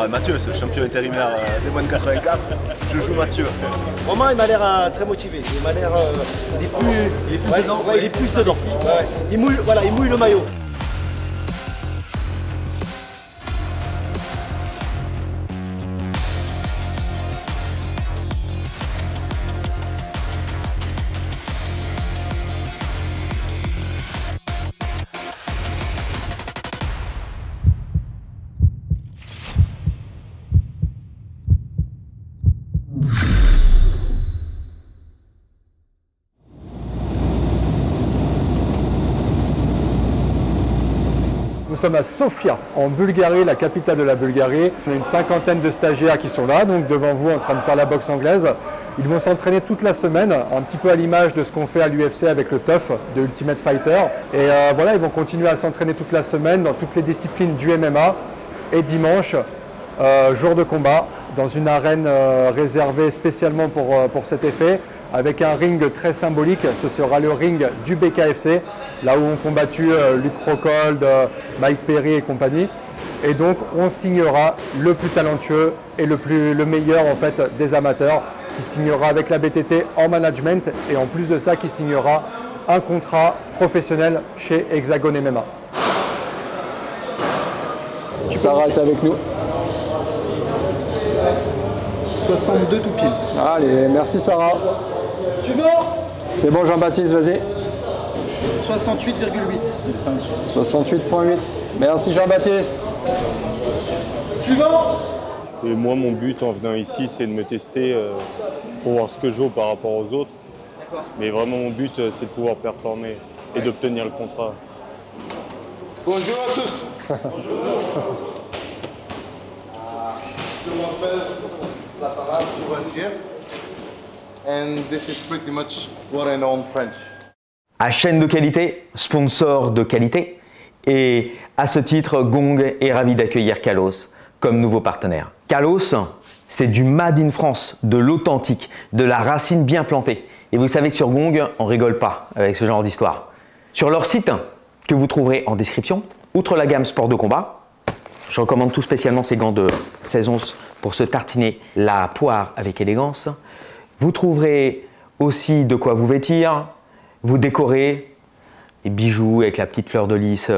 Ouais, Mathieu, c'est le champion intérimaire des moins de 84. Je joue Mathieu. Romain, il m'a l'air très motivé. Il m'a l'air. Il est plus dedans. Ouais. Il mouille, voilà, il mouille le maillot. Nous sommes à Sofia, en Bulgarie, la capitale de la Bulgarie. On a une cinquantaine de stagiaires qui sont là, donc devant vous, en train de faire la boxe anglaise. Ils vont s'entraîner toute la semaine, un petit peu à l'image de ce qu'on fait à l'UFC avec le TUF de Ultimate Fighter. Et voilà, ils vont continuer à s'entraîner toute la semaine dans toutes les disciplines du MMA. Et dimanche, jour de combat, dans une arène réservée spécialement pour cet effet, avec un ring très symbolique. Ce sera le ring du BKFC, là où ont combattu Luke Rockhold, Mike Perry et compagnie. Et donc on signera le plus talentueux et le meilleur en fait des amateurs, qui signera avec la BTT en management et en plus de ça qui signera un contrat professionnel chez Hexagone MMA. Sarah est avec nous. 62 tout pile. Allez, merci Sarah. Suivant. C'est bon Jean-Baptiste, vas-y. 68,8. 68,8. Merci Jean-Baptiste. Suivant. Et moi, mon but en venant ici, c'est de me tester pour voir ce que j'ose par rapport aux autres. Mais vraiment, mon but, c'est de pouvoir performer et d'obtenir le contrat. Bonjour à tous. Bonjour. Je m'appelle Zataras Kouvanchiev and this is pretty much what I know in French. À chaîne de qualité, sponsor de qualité, et à ce titre, Gong est ravi d'accueillir Kalos comme nouveau partenaire. Kalos, c'est du made in France, de l'authentique, de la racine bien plantée. Et vous savez que sur Gong, on rigole pas avec ce genre d'histoire. Sur leur site, que vous trouverez en description, outre la gamme sport de combat, je recommande tout spécialement ces gants de 16 onces pour se tartiner la poire avec élégance. Vous trouverez aussi de quoi vous vêtir, vous décorez, des bijoux avec la petite fleur de lys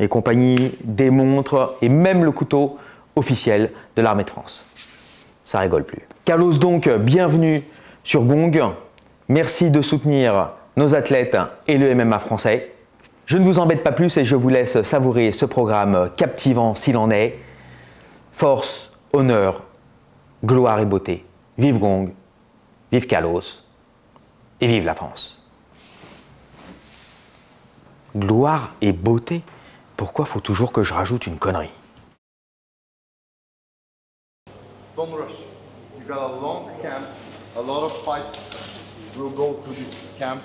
et compagnie, des montres et même le couteau officiel de l'armée de France. Ça rigole plus. Kalos donc, bienvenue sur Gong. Merci de soutenir nos athlètes et le MMA français. Je ne vous embête pas plus et je vous laisse savourer ce programme captivant s'il en est. Force, honneur, gloire et beauté. Vive Gong, vive Kalos et vive la France. Gloire et beauté, pourquoi faut toujours que je rajoute une connerie? Don't rush. You got a long camp, a lot of fights will go to this camp,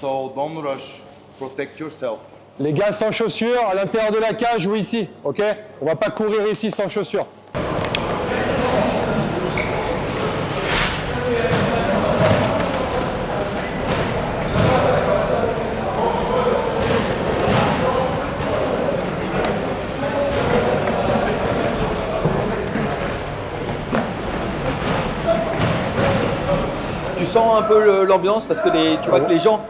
so don't rush. Protect yourself. Les gars sans chaussures à l'intérieur de la cage ou ici, ok? On va pas courir ici sans chaussures. Un peu l'ambiance parce que tu vois que les gens,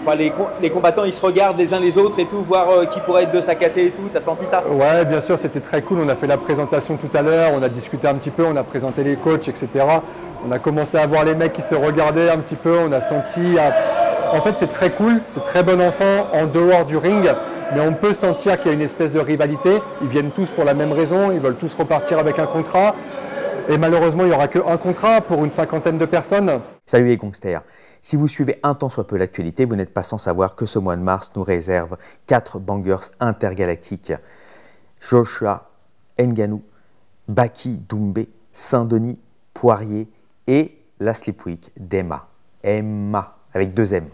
enfin les combattants, ils se regardent les uns les autres et tout, voir qui pourrait être de sa caté et tout. T'as senti ça? Ouais, bien sûr, c'était très cool. On a fait la présentation tout à l'heure, on a discuté un petit peu, on a présenté les coachs, etc. On a commencé à voir les mecs qui se regardaient un petit peu, on a senti. En fait, c'est très cool, c'est très bon enfant en dehors du ring, mais on peut sentir qu'il y a une espèce de rivalité. Ils viennent tous pour la même raison, ils veulent tous repartir avec un contrat. Et malheureusement, il n'y aura qu'un contrat pour une cinquantaine de personnes. Salut les gangsters. Si vous suivez un tant soit peu l'actualité, vous n'êtes pas sans savoir que ce mois de mars nous réserve 4 bangers intergalactiques. Joshua, Nganou, Baki, Doumbé, Saint-Denis, Poirier et la Sleep Week d'Emma. Emma, avec 2 M,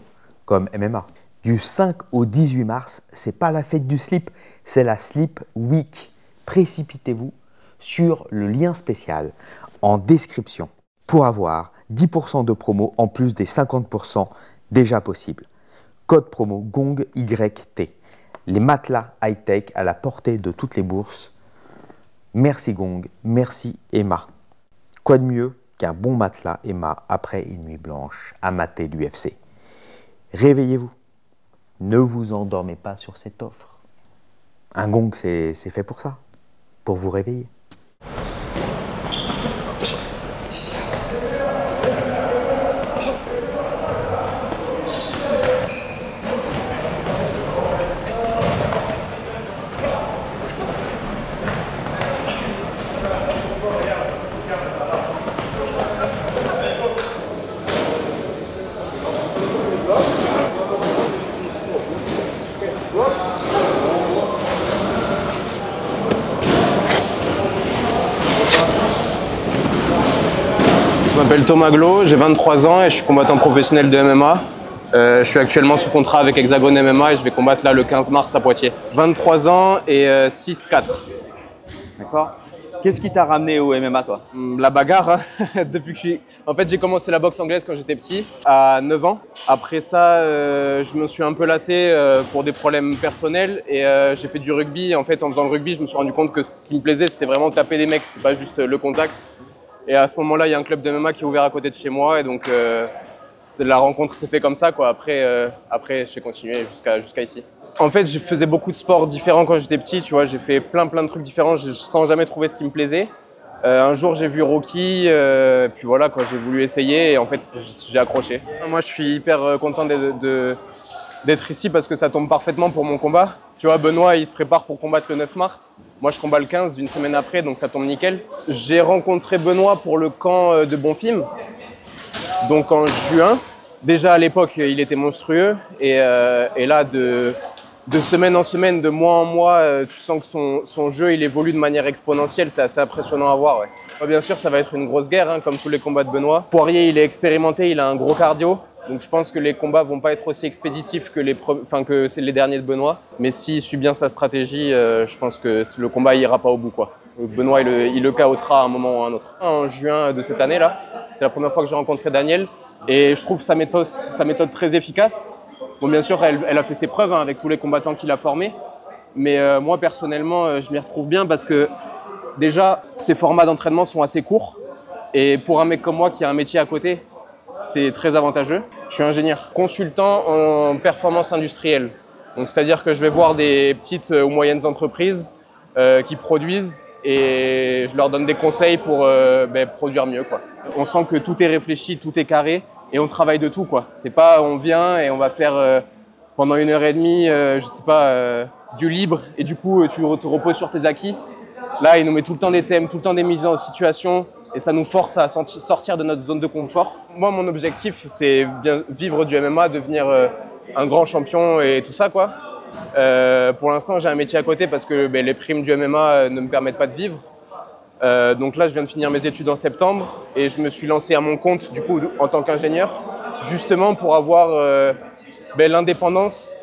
comme MMA. Du 5 au 18 mars, c'est pas la fête du slip, c'est la Sleep Week. Précipitez-vous sur le lien spécial en description pour avoir 10% de promo en plus des 50% déjà possibles. Code promo GONG YT. Les matelas high-tech à la portée de toutes les bourses. Merci Gong, merci Emma. Quoi de mieux qu'un bon matelas Emma après une nuit blanche à mater l'UFC. Réveillez-vous, ne vous endormez pas sur cette offre. Un Gong, c'est fait pour ça, pour vous réveiller. Je m'appelle Thomas Glo, j'ai 23 ans et je suis combattant professionnel de MMA. Je suis actuellement sous contrat avec Hexagone MMA et je vais combattre là le 15 mars à Poitiers. 23 ans et 6-4. D'accord. Qu'est-ce qui t'a ramené au MMA toi? La bagarre, hein. Depuis que je suis... En fait j'ai commencé la boxe anglaise quand j'étais petit, à 9 ans. Après ça, je me suis un peu lassé pour des problèmes personnels et j'ai fait du rugby. En fait, en faisant le rugby, je me suis rendu compte que ce qui me plaisait, c'était vraiment de taper des mecs, c'était pas juste le contact. Et à ce moment-là, il y a un club de MMA qui est ouvert à côté de chez moi. Et donc, la rencontre s'est faite comme ça, quoi. Après, j'ai continué jusqu'à ici. En fait, je faisais beaucoup de sports différents quand j'étais petit. Tu vois, j'ai fait plein de trucs différents sans jamais trouver ce qui me plaisait. Un jour, j'ai vu Rocky. Puis voilà, quoi, j'ai voulu essayer. Et en fait, j'ai accroché. Moi, je suis hyper content d'être ici parce que ça tombe parfaitement pour mon combat. Tu vois, Benoît, il se prépare pour combattre le 9 mars. Moi, je combats le 15, une semaine après, donc ça tombe nickel. J'ai rencontré Benoît pour le camp de Bonfim, donc en juin. Déjà, à l'époque, il était monstrueux. Et là, de semaine en semaine, de mois en mois, tu sens que son jeu, il évolue de manière exponentielle. C'est assez impressionnant à voir, ouais. Bah, bien sûr, ça va être une grosse guerre, hein, comme tous les combats de Benoît. Poirier, il est expérimenté, il a un gros cardio. Donc je pense que les combats vont pas être aussi expéditifs que les derniers de Benoît. Mais s'il suit bien sa stratégie, je pense que le combat ira pas au bout, quoi. Benoît, il le chaotera à un moment ou à un autre. En juin de cette année-là, c'est la première fois que j'ai rencontré Daniel. Et je trouve sa méthode très efficace. Bon, bien sûr, elle a fait ses preuves hein, avec tous les combattants qu'il a formés. Mais moi, personnellement, je m'y retrouve bien parce que déjà, ses formats d'entraînement sont assez courts. Et pour un mec comme moi qui a un métier à côté, c'est très avantageux. Je suis ingénieur consultant en performance industrielle. Donc c'est-à-dire que je vais voir des petites ou moyennes entreprises qui produisent et je leur donne des conseils pour produire mieux, quoi. On sent que tout est réfléchi, tout est carré et on travaille de tout, quoi. C'est pas on vient et on va faire pendant une heure et demie, je sais pas, du libre et du coup tu te reposes sur tes acquis. Là, il nous met tout le temps des thèmes, tout le temps des mises en situation et ça nous force à sortir de notre zone de confort. Moi, mon objectif, c'est vivre du MMA, devenir un grand champion et tout ça, quoi. Pour l'instant, j'ai un métier à côté parce que les primes du MMA ne me permettent pas de vivre. Donc là, je viens de finir mes études en septembre et je me suis lancé à mon compte, du coup, en tant qu'ingénieur, justement pour avoir l'indépendance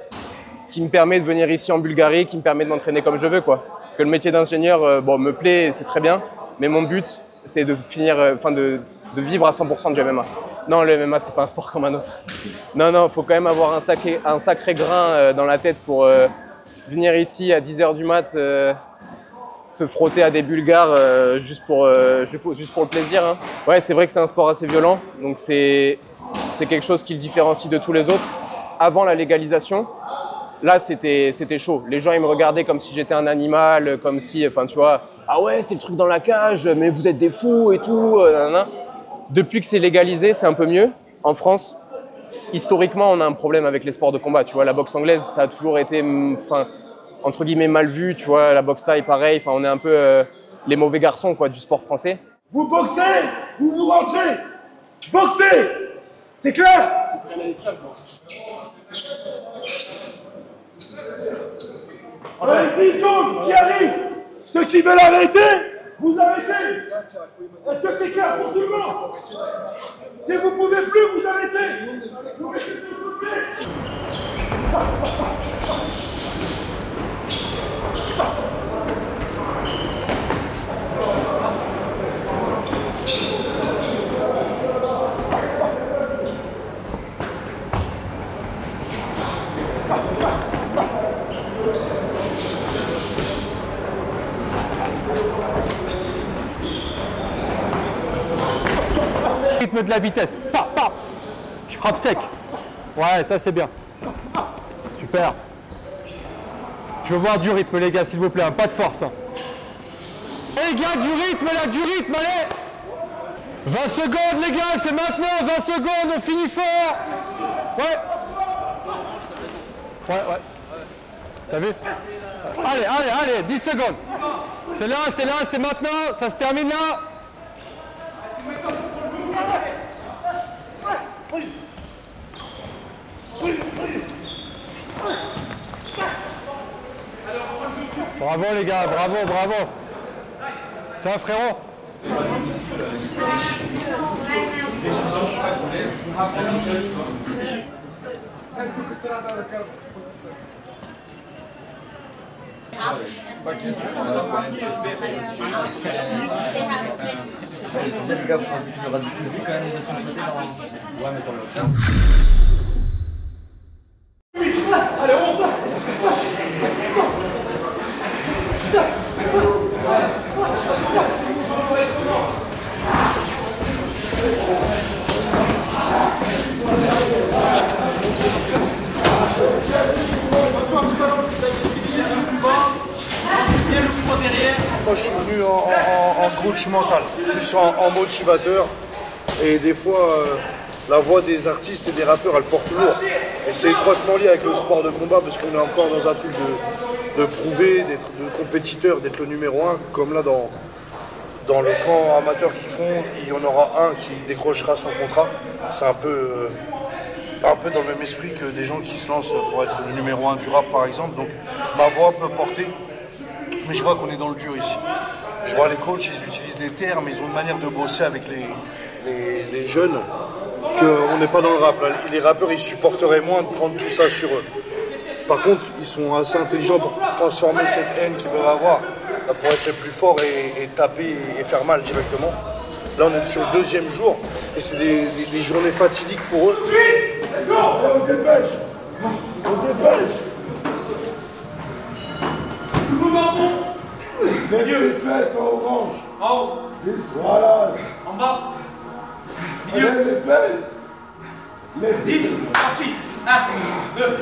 qui me permet de venir ici en Bulgarie, qui me permet de m'entraîner comme je veux, quoi. Parce que le métier d'ingénieur, me plaît, c'est très bien, mais mon but, c'est de finir, de vivre à 100% du MMA. Non, le MMA, c'est pas un sport comme un autre. Non, faut quand même avoir un sacré grain dans la tête pour venir ici à 10 h du mat, se frotter à des Bulgares juste pour le plaisir, hein. Ouais, c'est vrai que c'est un sport assez violent, donc c'est quelque chose qui le différencie de tous les autres. Avant la légalisation, là, c'était chaud. Les gens, ils me regardaient comme si j'étais un animal, comme si, tu vois, ah ouais, c'est le truc dans la cage, mais vous êtes des fous et tout. Nanana. Depuis que c'est légalisé, c'est un peu mieux. En France, historiquement, on a un problème avec les sports de combat. Tu vois, la boxe anglaise, ça a toujours été, entre guillemets, mal vu. Tu vois, la boxe taille, pareil. Enfin, on est un peu les mauvais garçons, quoi, du sport français. Vous boxez, vous rentrez. Boxez, c'est clair. On a les 10 secondes qui arrivent. Ceux qui veulent arrêter, vous arrêtez. Est-ce que c'est clair pour tout le monde? Si vous ne pouvez plus, vous arrêtez. Vous pouvez s'il vous plaît. de la vitesse. Pa, pa. Je frappe sec. Ouais, ça c'est bien. Super. Je veux voir du rythme, les gars, s'il vous plaît. Hein. Pas de force. Les gars, du rythme, là, du rythme, allez. 20 secondes, les gars, c'est maintenant. 20 secondes, on finit fort. Ouais. Ouais. T'as vu? Allez, 10 secondes. C'est là, c'est maintenant. Ça se termine là. Bravo les gars, bravo. Tiens frérot. Allez, on monte. Moi, je suis venu en coach mental, plus en motivateur. Et des fois, la voix des artistes et des rappeurs, elle porte lourd. Et c'est étroitement lié avec le sport de combat, parce qu'on est encore dans un truc de prouver, d'être compétiteur, d'être le numéro un. Comme là, dans le camp amateur qu'ils font, il y en aura un qui décrochera son contrat. C'est un peu dans le même esprit que des gens qui se lancent pour être le numéro un du rap, par exemple. Donc, ma voix peut porter. Mais je vois qu'on est dans le dur ici. Je vois les coachs, ils utilisent des termes, ils ont une manière de bosser avec les jeunes, qu'on n'est pas dans le rap. Les rappeurs, ils supporteraient moins de prendre tout ça sur eux. Par contre, ils sont assez intelligents pour transformer cette haine qu'ils peuvent avoir, pour être les plus forts et taper et faire mal directement. Là, on est sur le deuxième jour, et c'est des journées fatidiques pour eux. On se dépêche. Milieu, les fesses en orange. En haut. Voilà. En bas. Milieu. Allez, les fesses. Les 10. Parti. 1, 2,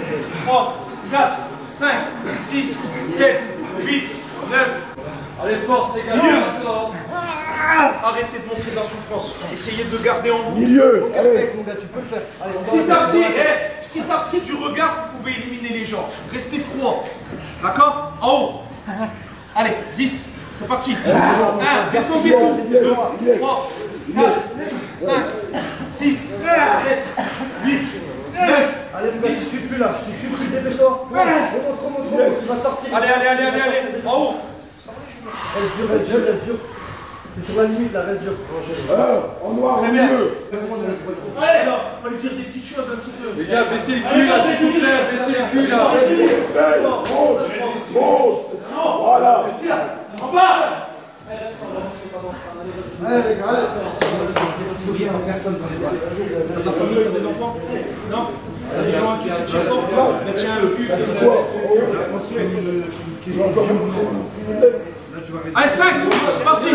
3, 4, 5, 6, 7, 8, 9. Allez, force, les gars. Arrêtez de montrer de la souffrance. Essayez de garder en vous. Milieu. Allez, mon gars, tu peux le faire. Allez, petit à petit, du regard, vous pouvez éliminer les gens. Restez froid. D'accord? En haut. Allez, 10, c'est parti. 1, descend vite, 2, 3, 4, 5, 6, 7, 8, 9, allez, mon gars, tu suis plus là, tu suis plus, dépêche-toi. Remonte, tu vas sortir. Allez, en haut. Reste dur. C'est sur la limite, là, reste dur. En noir, au milieu. Allez, là, on va lui dire des petites choses un petit peu. Les gars, baissez le cul, là, s'il vous plaît, baissez le cul, là. Monte. Voilà. En bas. Allez, les gars, allez. Personne dans les bras. Il y a des enfants. Non. Il y a des gens qui tiennent fort. Tiens le cul. Allez, 5. C'est parti. 5.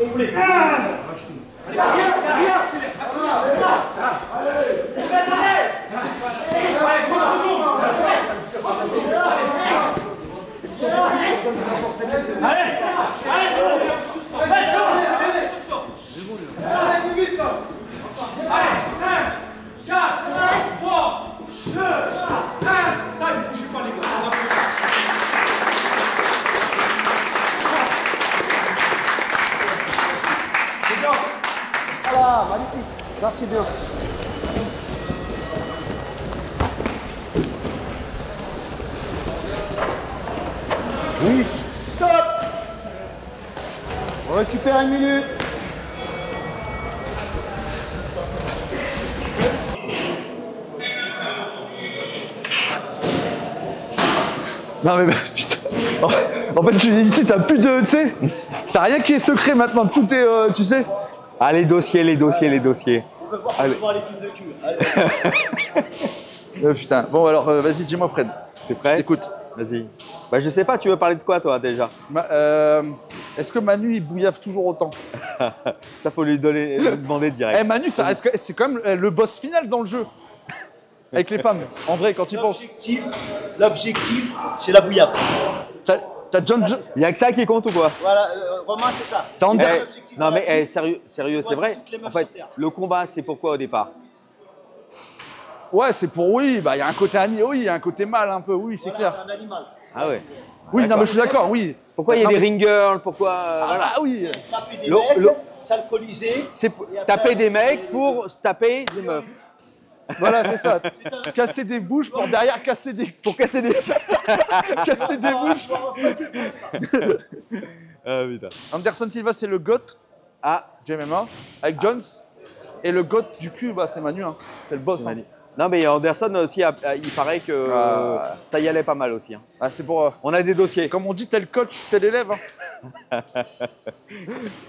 Complet. Allez, arrière, Allez, 5, 4, 3, 2, 1, allez, bougez pas les gars. Les gars. Voilà, magnifique. Ça c'est bien. Oui. Stop. On récupère une minute. Non mais putain, en fait ici t'as plus de, tu sais, t'as rien qui est secret maintenant, tout est, tu sais. Ah les dossiers. On peut voir voir les fils de cul, allez. Putain, bon alors vas-y, dis-moi Fred. T'es prêt? Écoute. Vas-y. Bah, je sais pas, tu veux parler de quoi toi déjà? Est-ce que Manu il bouillave toujours autant? Ça faut lui donner, lui demander direct. Eh Manu, c'est -ce quand même le boss final dans le jeu. Avec les femmes, en vrai, quand il pense. L'objectif, c'est la bouillave. T'as John Jones. Il n'y a que ça qui compte ou quoi? Voilà, Romain, c'est ça. Non mais sérieux, sérieux, c'est vrai. En fait, le combat, c'est pourquoi au départ? Ouais, c'est pour oui, bah il y a un côté ami, oui, il y a un côté mal un peu, oui, c'est voilà, clair. C'est un animal. Ah ouais. Oui, non mais je suis d'accord, oui. Pourquoi il y a des ring girls, pourquoi voilà. Ah oui. Taper des mecs, s'alcooliser. Taper des mecs pour se taper des meufs. Voilà, c'est ça. Casser des bouches pour derrière casser des casser des bouches. Ah putain. Anderson Silva, c'est le GOAT à MMA avec Jones et le GOAT du cul, bah c'est Manu hein. C'est le boss. Non mais Anderson aussi, il paraît que ça y allait pas mal aussi. Hein. Ah, c'est pour. On a des dossiers. Comme on dit, tel coach, tel élève. Hein.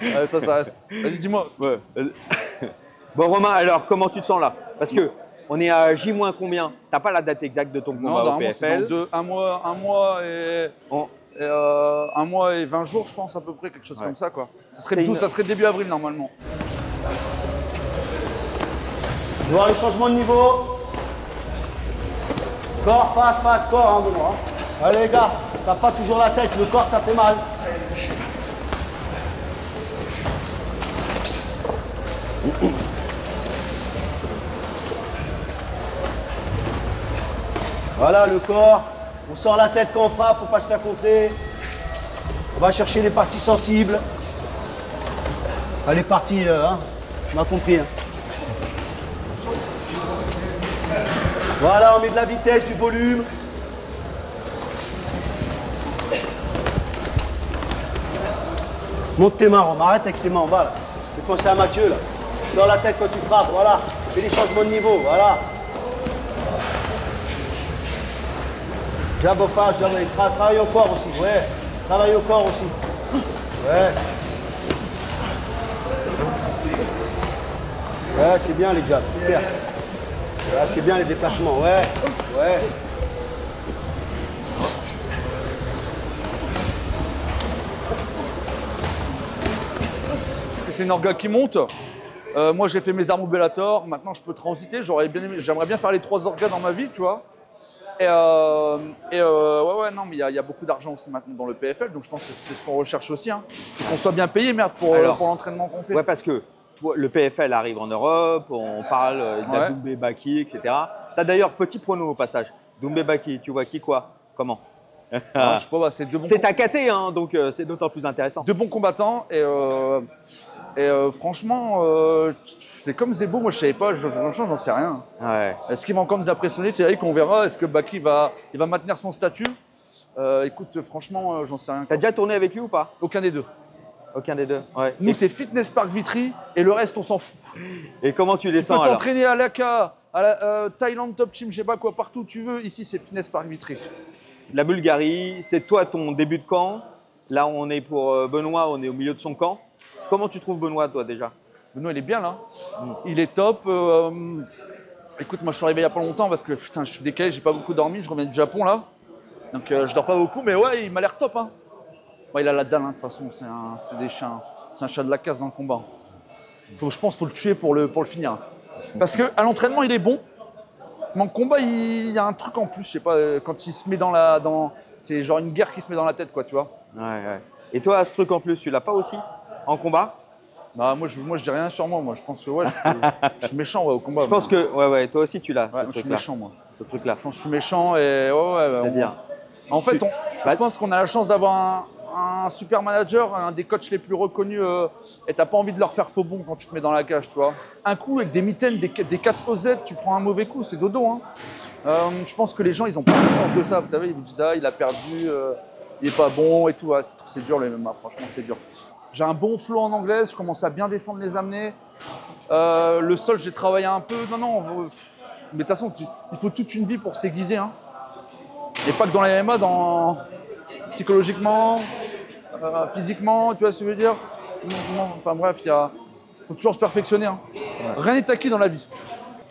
Allez, ça reste. Vas-y, dis-moi. Ouais. Bon Romain, alors comment tu te sens là? Parce que on est à J- combien? T'as pas la date exacte de ton combat au PFL? Non, un mois et 20 jours, je pense à peu près, quelque chose comme ça quoi. Ça serait, ça serait début avril normalement. Je vois le changement de niveau. Corps, face, corps, hein, Benoît. Allez les gars, t'as pas toujours la tête, le corps ça fait mal. Voilà le corps. On sort la tête quand on frappe pour pas se faire contrer. On va chercher les parties sensibles. Enfin, les parties, hein, tu m'as compris. Hein. Voilà, on met de la vitesse, du volume. Monte tes mains, on arrête avec ses mains en bas là. Fais penser à Mathieu là. Sors la tête quand tu frappes, voilà. Fais des changements de niveau, voilà. Jab au face, travaille au corps aussi, ouais. Travaille au corps aussi. Ouais. Ouais, c'est bien les jabs, super. Ah, c'est bien les déplacements, ouais, ouais. C'est une orga qui monte. Moi, j'ai fait mes armes au Bellator. Maintenant, je peux transiter. J'aimerais bien faire les 3 orgas dans ma vie, tu vois. Et, ouais, non, mais il y a beaucoup d'argent aussi maintenant dans le PFL. Donc, je pense que c'est ce qu'on recherche aussi. Hein. Qu'on soit bien payé, merde, pour l'entraînement qu'on fait. Ouais, parce que... Le PFL arrive en Europe, on parle de Doumbé, Baki, etc. Tu as d'ailleurs petit prono au passage. Doumbé, Baki, tu vois qui, quoi, comment? Ouais, je sais pas, c'est ta caté, hein, donc c'est d'autant plus intéressant. De bons combattants et franchement, c'est comme Zebo, moi je savais pas, franchement j'en sais rien. Ouais. Est-ce qu'ils vont encore nous impressionner? C'est vrai qu'on verra, est-ce que Baki va maintenir son statut? Écoute, franchement, j'en sais rien. Tu as déjà tourné avec lui ou pas? Aucun des deux. Aucun des deux. Ouais. Nous, c'est Fitness Park Vitry et le reste, on s'en fout. Et comment tu les sens alors? Tu peux t'entraîner à l'Aka, à la Thaïlande Top Team, je sais pas quoi, partout où tu veux. Ici, c'est Fitness Park Vitry. La Bulgarie, c'est toi ton début de camp. Là, on est pour Benoît, on est au milieu de son camp. Comment tu trouves Benoît, toi, déjà? Benoît, il est bien là. Il est top. Écoute, moi, je suis arrivé il n'y a pas longtemps parce que putain, je suis décalé, j'ai pas beaucoup dormi. Je reviens du Japon là. Donc, je dors pas beaucoup, mais ouais, il m'a l'air top. Hein. Bon, il a la dalle, hein, de toute façon, c'est des chiens. C'est un chat de la casse dans le combat. Je pense qu'il faut le tuer pour le finir. Parce qu'à l'entraînement, il est bon. Mais en combat, il y a un truc en plus. Je sais pas, quand il se met dans la. C'est genre une guerre qui se met dans la tête, quoi, tu vois. Ouais, ouais. Et toi, ce truc en plus, tu l'as pas aussi en combat? Bah, moi, je dis rien sur moi. Je pense que, ouais, je suis méchant ouais, au combat. Je pense que, ouais, ouais, toi aussi, tu l'as. Ouais, je suis méchant, moi. Ce truc-là. Je pense que je suis méchant et. Ouais, c'est-à-dire. En fait, je pense qu'on a la chance d'avoir un super manager, un des coachs les plus reconnus, et t'as pas envie de leur faire faux bon quand tu te mets dans la cage, tu vois. Un coup avec des mitaines, des 4 OZ, tu prends un mauvais coup, c'est dodo. Hein. Je pense que les gens, ils ont pas conscience de ça, vous savez, ils vous disent ah, il a perdu, il est pas bon et tout. Ouais, c'est dur le MMA, franchement, c'est dur. J'ai un bon flow en anglais, je commence à bien défendre les amener. Le sol, j'ai travaillé un peu. Mais de toute façon, il faut toute une vie pour s'aiguiser. Hein. Et pas que dans les MMA, psychologiquement, physiquement, tu vois ce que je veux dire? Enfin bref, faut toujours se perfectionner. Hein. Ouais. Rien n'est acquis dans la vie.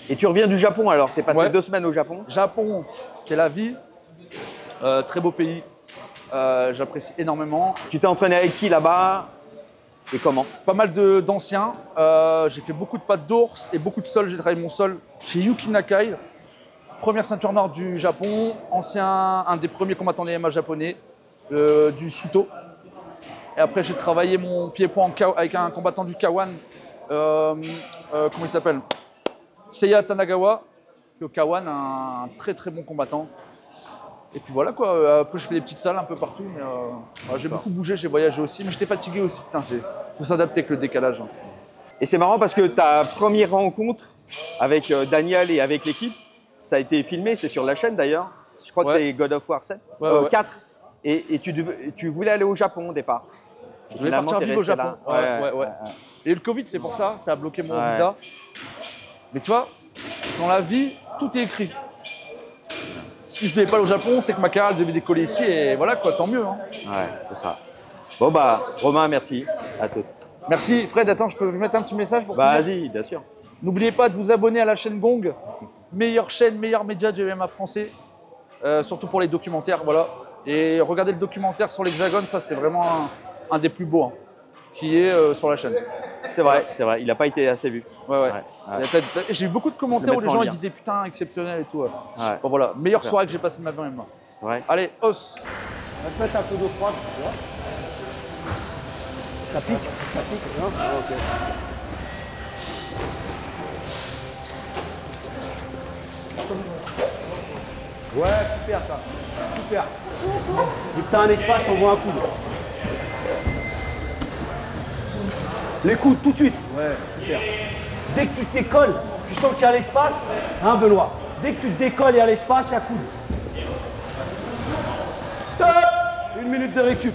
Et tu reviens du Japon alors? Tu es passé 2 semaines au Japon? Japon, c'est la vie. Très beau pays, j'apprécie énormément. Tu t'es entraîné avec qui là-bas et comment? Pas mal d'anciens, j'ai fait beaucoup de pattes d'ours et beaucoup de sol, j'ai travaillé mon sol. Chez Yuki Nakai, première ceinture noire du Japon, un des premiers combattants des MMA japonais, du Shuto. Et après j'ai travaillé mon pied-point avec un combattant du K1, comment il s'appelle? Seiya Tanagawa, le K1, un très très bon combattant. Et puis voilà quoi, après je fais des petites salles un peu partout, mais j'ai beaucoup bougé, j'ai voyagé aussi, mais j'étais fatigué aussi, putain, faut s'adapter avec le décalage. Et c'est marrant parce que ta première rencontre avec Daniel et avec l'équipe, ça a été filmé, c'est sur la chaîne d'ailleurs, je crois que c'est God of War 7, ouais, 4, et tu voulais aller au Japon au départ. Je voulais partir vivre au Japon, et le Covid c'est pour ça, ça a bloqué mon visa. Mais tu vois, dans la vie, tout est écrit. Si je ne devais pas aller au Japon, c'est que ma carrière devait décoller ici et voilà quoi, tant mieux. Hein. Ouais, c'est ça. Bon bah, Romain, merci à tous. Merci Fred, attends, je peux vous mettre un petit message pour finir ? Vas-y, bien sûr. N'oubliez pas de vous abonner à la chaîne Gong, meilleure chaîne, meilleur média du MMA français, surtout pour les documentaires, voilà. Et regardez le documentaire sur l'Hexagone, ça c'est vraiment un des plus beaux hein, qui est sur la chaîne. C'est vrai, c'est vrai, il n'a pas été assez vu. Ouais. J'ai eu beaucoup de commentaires où les gens ils disaient putain, exceptionnel et tout. Ouais. Bon, voilà, meilleure soirée que j'ai passée de ma vie même. Ouais. Allez, os. On va te mettre un peu d'eau froide, tu vois. Ça pique, non? Ah, ok. Ouais, super ça, super. Dès que t'as un espace, t'envoies un coup. Les coudes, tout de suite. Ouais, super. Dès que tu te décolles, tu sens qu'il y a l'espace. Hein, Benoît? Dès que tu te décolles, il y a l'espace, il y a coude. Top. 1 minute de récup.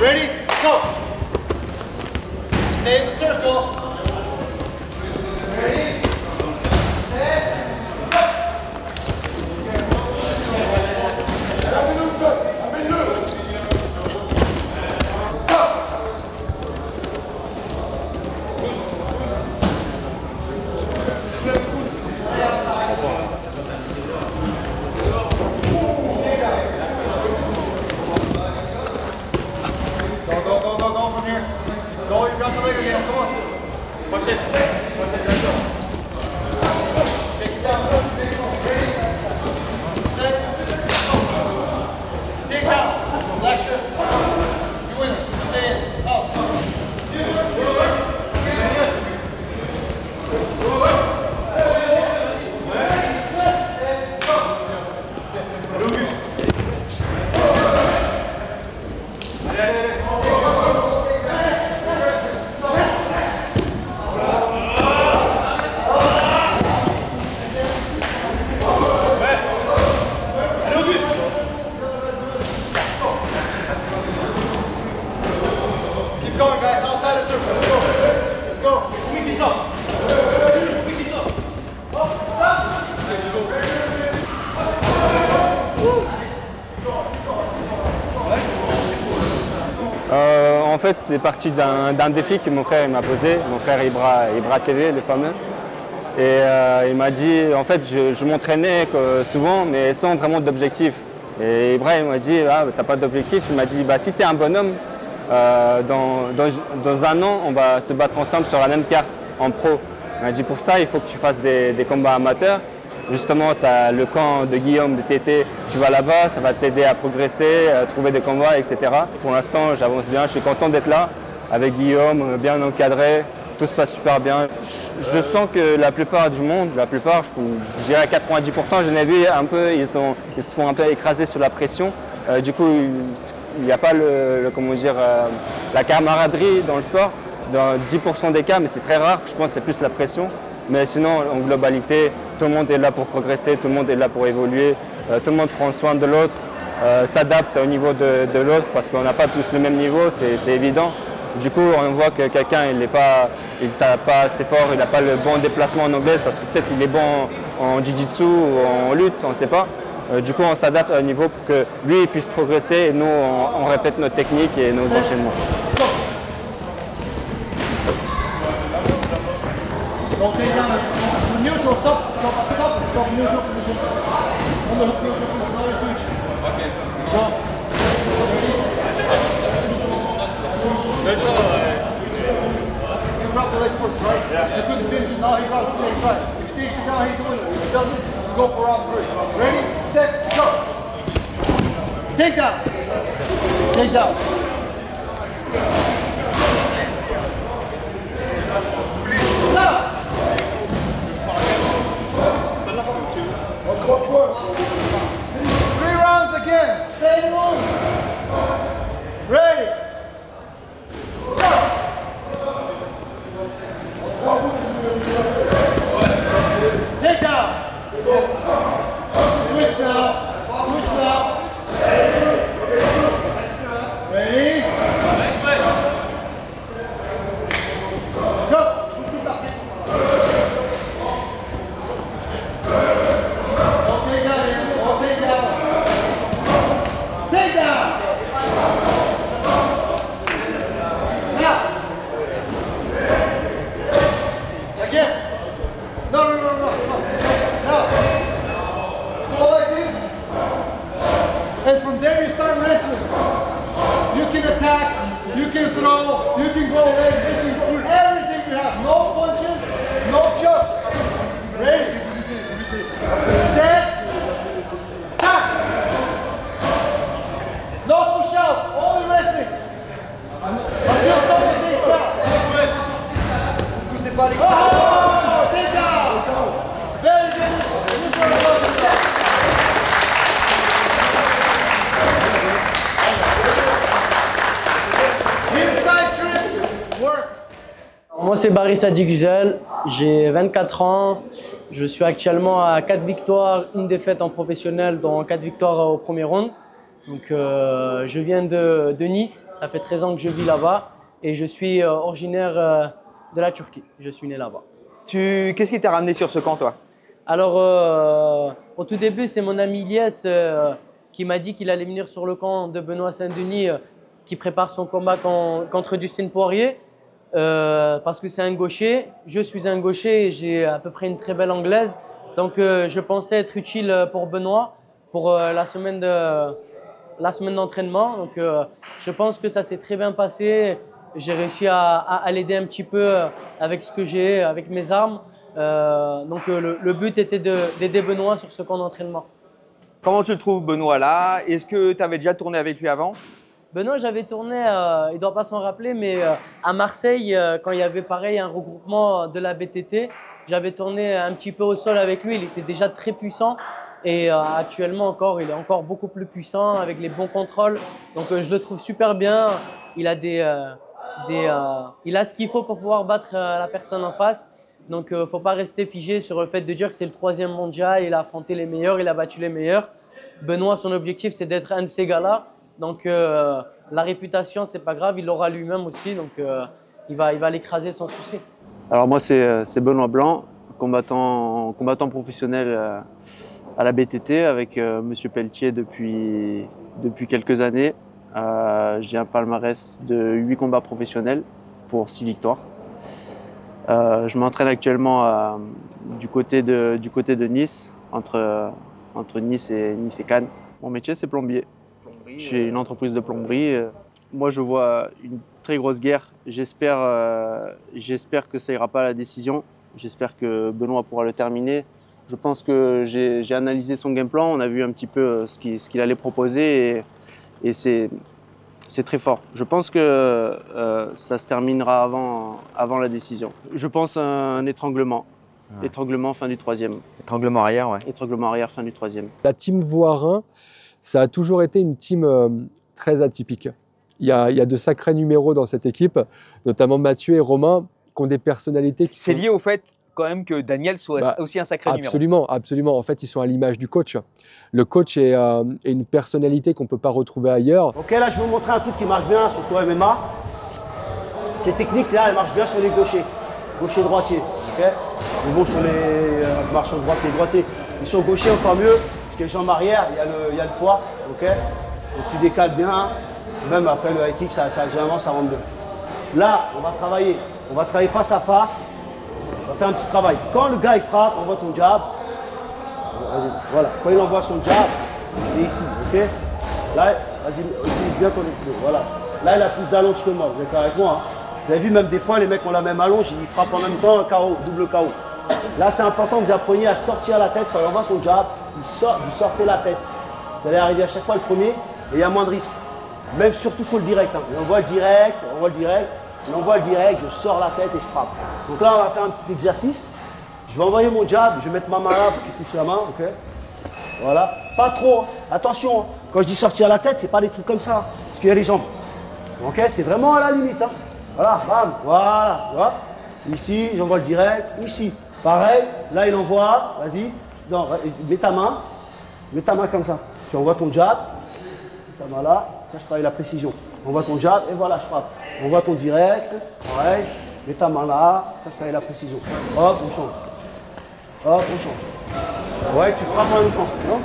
Ready? Go! Stay in the circle. En fait, c'est parti d'un défi que mon frère m'a posé, mon frère Ibra TV, le fameux. Et il m'a dit, en fait, je m'entraînais souvent, mais sans vraiment d'objectif. Et Ibra m'a dit, ah, t'as pas d'objectif. Il m'a dit, bah, si t'es un bonhomme, dans un an, on va se battre ensemble sur la même carte en pro. Il m'a dit, pour ça, il faut que tu fasses des combats amateurs. Justement, tu as le camp de Guillaume, BTT, tu vas là-bas, ça va t'aider à progresser, à trouver des combats, etc. Pour l'instant, j'avance bien, je suis content d'être là, avec Guillaume, bien encadré, tout se passe super bien. Je sens que la plupart du monde, je dirais 90%, je l'ai vu un peu, ils se font un peu écraser sur la pression. Du coup, il n'y a pas la camaraderie dans le sport, dans 10% des cas, mais c'est très rare, je pense que c'est plus la pression. Mais sinon, en globalité, tout le monde est là pour progresser, tout le monde est là pour évoluer, tout le monde prend soin de l'autre, s'adapte au niveau de l'autre parce qu'on n'a pas tous le même niveau, c'est évident. Du coup, on voit que quelqu'un, il n'est pas, il tape pas assez fort, il n'a pas le bon déplacement en anglaise parce que peut-être il est bon en jiu-jitsu ou en lutte, on ne sait pas. Du coup, on s'adapte à un niveau pour que lui puisse progresser et nous, on répète nos techniques et nos enchaînements. C'est Barry Sadi Guzel, j'ai 24 ans, je suis actuellement à 4 victoires, une défaite en professionnel, dont 4 victoires au premier round. Donc, je viens de Nice, ça fait 13 ans que je vis là-bas et je suis originaire de la Turquie, je suis né là-bas. Qu'est-ce qui t'a ramené sur ce camp, toi? Alors, au tout début, c'est mon ami Lies qui m'a dit qu'il allait venir sur le camp de Benoît Saint-Denis qui prépare son combat contre Justine Poirier parce que c'est un gaucher. Je suis un gaucher et j'ai à peu près une très belle anglaise. Donc, je pensais être utile pour Benoît pour la semaine d'entraînement. Donc, je pense que ça s'est très bien passé. J'ai réussi à l'aider un petit peu avec ce que j'ai, avec mes armes. Donc, le but était d'aider Benoît sur ce camp d'entraînement. Comment tu le trouves, Benoît, là? Est-ce que tu avais déjà tourné avec lui avant? Benoît, j'avais tourné, il ne doit pas s'en rappeler, mais à Marseille, quand il y avait pareil un regroupement de la BTT, j'avais tourné un petit peu au sol avec lui. Il était déjà très puissant et actuellement encore, il est encore beaucoup plus puissant avec les bons contrôles. Donc, je le trouve super bien. Il a ce qu'il faut pour pouvoir battre la personne en face. Donc, il ne faut pas rester figé sur le fait de dire que c'est le 3e mondial, il a affronté les meilleurs, il a battu les meilleurs. Benoît, son objectif, c'est d'être un de ces gars-là. Donc, la réputation, ce n'est pas grave, il l'aura lui-même aussi. Donc, il va l'écraser sans souci. Alors, moi, c'est Benoît Blanc, combattant professionnel à la BTT avec M. Pelletier depuis quelques années. J'ai un palmarès de 8 combats professionnels pour 6 victoires. Je m'entraîne actuellement du côté de Nice, entre Nice et Cannes. Mon métier, c'est plombier. J'ai une entreprise de plomberie. Moi, je vois une très grosse guerre. J'espère que ça ira pas à la décision. J'espère que Benoît pourra le terminer. Je pense que j'ai analysé son game plan. On a vu un petit peu ce qu'il allait proposer. Et c'est très fort. Je pense que ça se terminera avant la décision. Je pense un étranglement. Ouais. Étranglement fin du 3e. Étranglement arrière, ouais. Étranglement arrière fin du 3e. La team Voirin, ça a toujours été une team très atypique. Il y a de sacrés numéros dans cette équipe, notamment Mathieu et Romain, qui ont des personnalités qui sont… C'est lié au fait quand même que Daniel soit aussi un sacré numéro. Absolument, absolument. En fait, ils sont à l'image du coach. Le coach est une personnalité qu'on ne peut pas retrouver ailleurs. Ok, là, je vais vous montrer un truc qui marche bien, surtout en MMA. Ces techniques-là, elles marchent bien sur les gauchers. Gauchers-droitiers, ok? Mais bon, sur les marcheurs droitiers, droitiers. Ils sont gauchers encore mieux, parce que les jambes arrière, il y a le foie, ok? Donc, tu décales bien. Même après le high kick, généralement, ça rentre bien. Là, on va travailler face à face. On va faire un petit travail. Quand le gars il frappe, on voit ton jab. Voilà. Quand il envoie son jab, il est ici. Ok. Là, vas-y, utilise bien ton équilibre. Voilà. Là, il a plus d'allonge que moi. Vous êtes avec moi. Hein. Vous avez vu, même des fois, les mecs ont la même allonge. Ils frappent en même temps un KO, double KO. Là, c'est important que vous appreniez à sortir la tête. Quand il envoie son jab, vous sortez la tête. Vous allez arriver à chaque fois le premier et il y a moins de risques. Même surtout sur le direct. Hein. Il envoie le direct, on voit le direct. On envoie le direct, je sors la tête et je frappe. Donc là, on va faire un petit exercice. Je vais envoyer mon jab, je vais mettre ma main là pour qu'il touche la main. Okay. Voilà. Pas trop. Hein. Attention, hein. Quand je dis sortir la tête, c'est pas des trucs comme ça. Hein. Parce qu'il y a les jambes. Ok, c'est vraiment à la limite. Hein. Voilà, bam, voilà. Voilà. Ici, j'envoie le direct. Ici, pareil. Là, il envoie. Vas-y. Non, mets ta main. Mets ta main comme ça. Tu envoies ton jab. Mets ta main là. Ça, je travaille la précision. On voit ton jab et voilà, je frappe. On voit ton direct, pareil, mets ta main là, ça serait la précision. Hop, on change. Hop, on change. Ouais, tu frappes en même temps, non?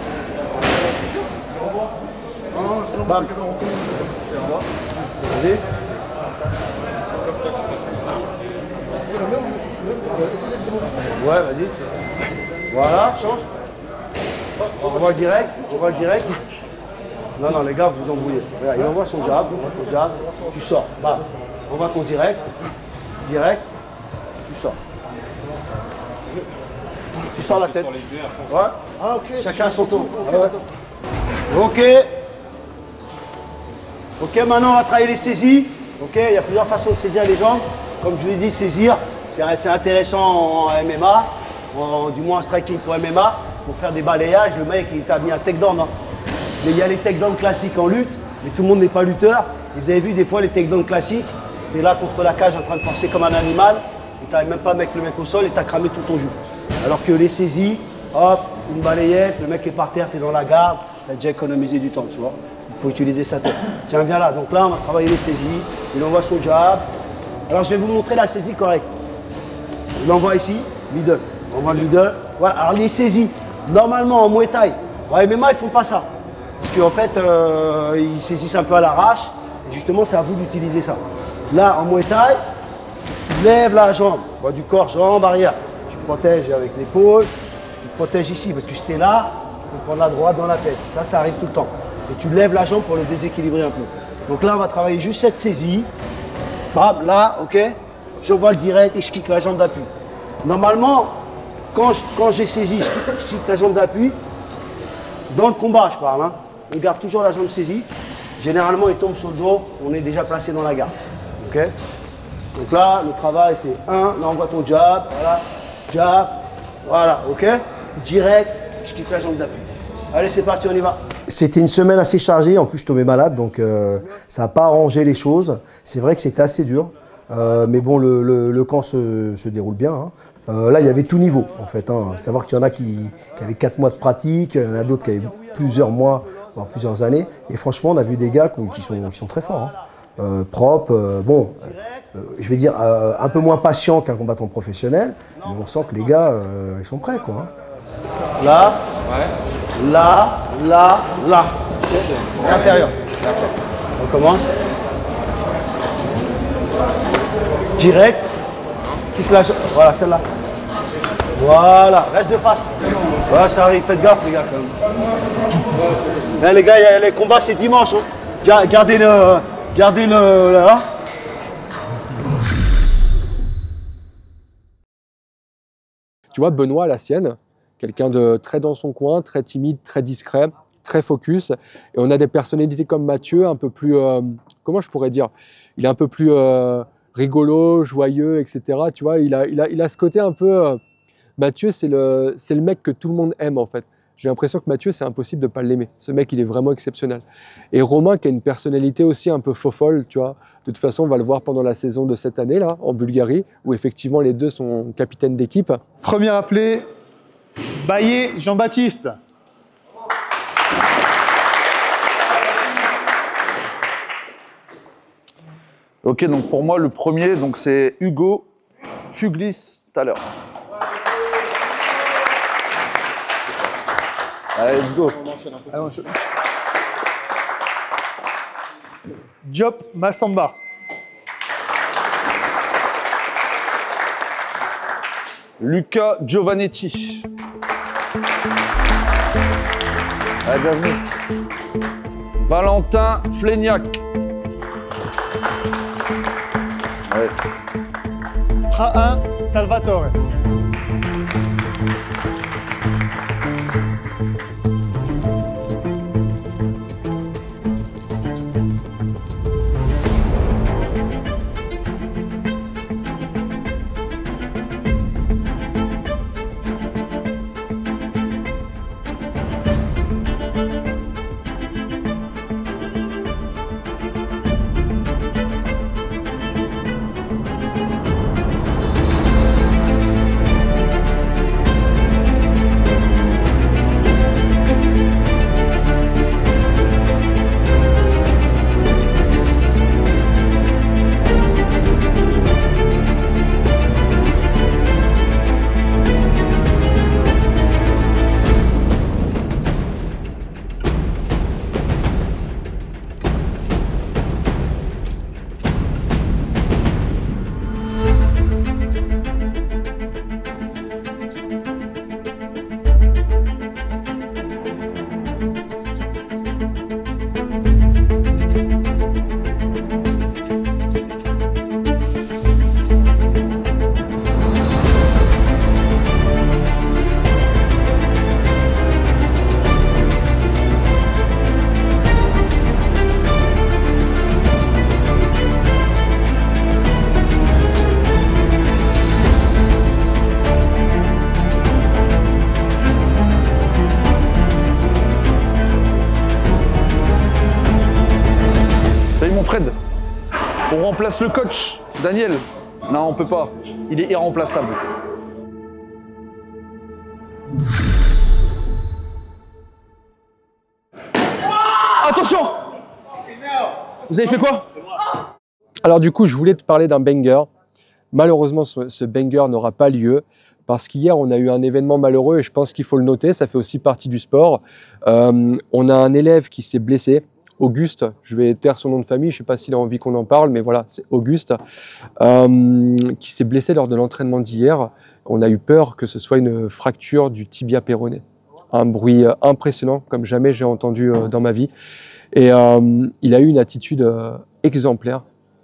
Bam. Vas-y. Ouais, vas-y. Voilà, change. On voit le direct, on voit le direct. Non, non, les gars, vous embrouillez. Regarde, il envoie son jab, tu sors, bam. On va ton direct, direct, tu sors. Tu sors la tête. Ouais. Ah, okay, chacun à son tour. Ok. Ok, maintenant, on va travailler les saisies. Ok, il y a plusieurs façons de saisir les jambes. Comme je vous l'ai dit, saisir, c'est intéressant en MMA, du moins en striking pour MMA, pour faire des balayages. Le mec, il t'a mis un takedown, non? Mais il y a les takedowns classiques en lutte, mais tout le monde n'est pas lutteur. Et vous avez vu des fois les takedowns classiques, t'es là contre la cage en train de forcer comme un animal, et t'arrives même pas à mettre le mec au sol et t'as cramé tout ton jus. Alors que les saisies, hop, une balayette, le mec est par terre, t'es dans la garde, t'as déjà économisé du temps, tu vois. Il faut utiliser sa tête. Tiens, viens là, donc là on va travailler les saisies, il envoie son jab. Alors je vais vous montrer la saisie correcte. Je l'envoie ici, Middle. On va middle. Voilà, alors les saisies. Normalement, en Muay Thai, en MMA, ils ne font pas ça. Parce qu'en fait, ils saisissent un peu à l'arrache. Justement, c'est à vous d'utiliser ça. Là, en Muay Thai, tu lèves la jambe, bon, du corps, jambe arrière. Tu protèges avec l'épaule, tu te protèges ici. Parce que si tu es là, tu peux prendre la droite dans la tête. Ça, ça arrive tout le temps. Et tu lèves la jambe pour le déséquilibrer un peu. Donc là, on va travailler juste cette saisie. Bam, là, ok. J'envoie le direct et je kick la jambe d'appui. Normalement, quand j'ai saisi, je kick la jambe d'appui. Dans le combat, je parle. Hein. On garde toujours la jambe saisie. Généralement, il tombe sur le dos. On est déjà placé dans la garde. Okay. Donc là, le travail, c'est là, on voit ton jab. Voilà. Jab. Voilà. OK. Direct. Je kick la jambe d'appui. Allez, c'est parti, on y va. C'était une semaine assez chargée. En plus, je tombais malade. Donc, ça n'a pas arrangé les choses. C'est vrai que c'était assez dur. Mais bon, le camp se déroule bien. Hein. Là, il y avait tout niveau, en fait. Hein. Savoir qu'il y en a qui avaient 4 mois de pratique, il y en a d'autres qui avaient plusieurs mois, voire plusieurs années. Et franchement, on a vu des gars qui sont très forts. Hein. Propres, bon, je vais dire un peu moins patient qu'un combattant professionnel, mais on sent que les gars, ils sont prêts, quoi. Hein. Là, ouais. là. Okay. L'intérieur. On commence. Direct. Voilà, celle-là. Voilà, reste de face. Voilà, ça arrive. Faites gaffe, les gars, quand même. Là, les gars, les combats, c'est dimanche. Hein. Gardez le... Là. Tu vois, Benoît, la sienne, quelqu'un de très dans son coin, très timide, très discret, très focus. Et on a des personnalités comme Mathieu, un peu plus... comment je pourrais dire? Il est un peu plus... rigolo, joyeux, etc. Tu vois, il a ce côté un peu... Mathieu, c'est le mec que tout le monde aime, en fait. J'ai l'impression que Mathieu, c'est impossible de ne pas l'aimer. Ce mec, il est vraiment exceptionnel. Et Romain, qui a une personnalité aussi un peu fofolle, tu vois. De toute façon, on va le voir pendant la saison de cette année, là, en Bulgarie, où effectivement, les deux sont capitaines d'équipe. Premier appelé, Baillet Jean-Baptiste. Ok, donc pour moi, le premier, c'est Hugo Fuglis tout à l'heure. Allez, let's go. Diop Massamba. Luca Giovanetti. Allez, bienvenue. Valentin Fléniac. Ouais. K1 Salvatore. Place le coach, Daniel. Non, on peut pas. Il est irremplaçable. Attention! Vous avez fait quoi? Alors du coup, je voulais te parler d'un banger. Malheureusement, ce banger n'aura pas lieu parce qu'hier, on a eu un événement malheureux et je pense qu'il faut le noter, ça fait aussi partie du sport. On a un élève qui s'est blessé, Auguste, je vais taire son nom de famille, je ne sais pas s'il a envie qu'on en parle, mais voilà, c'est Auguste, qui s'est blessé lors de l'entraînement d'hier. On a eu peur que ce soit une fracture du tibia péroné. Un bruit impressionnant, comme jamais j'ai entendu dans ma vie. Et il a eu une attitude exemplaire,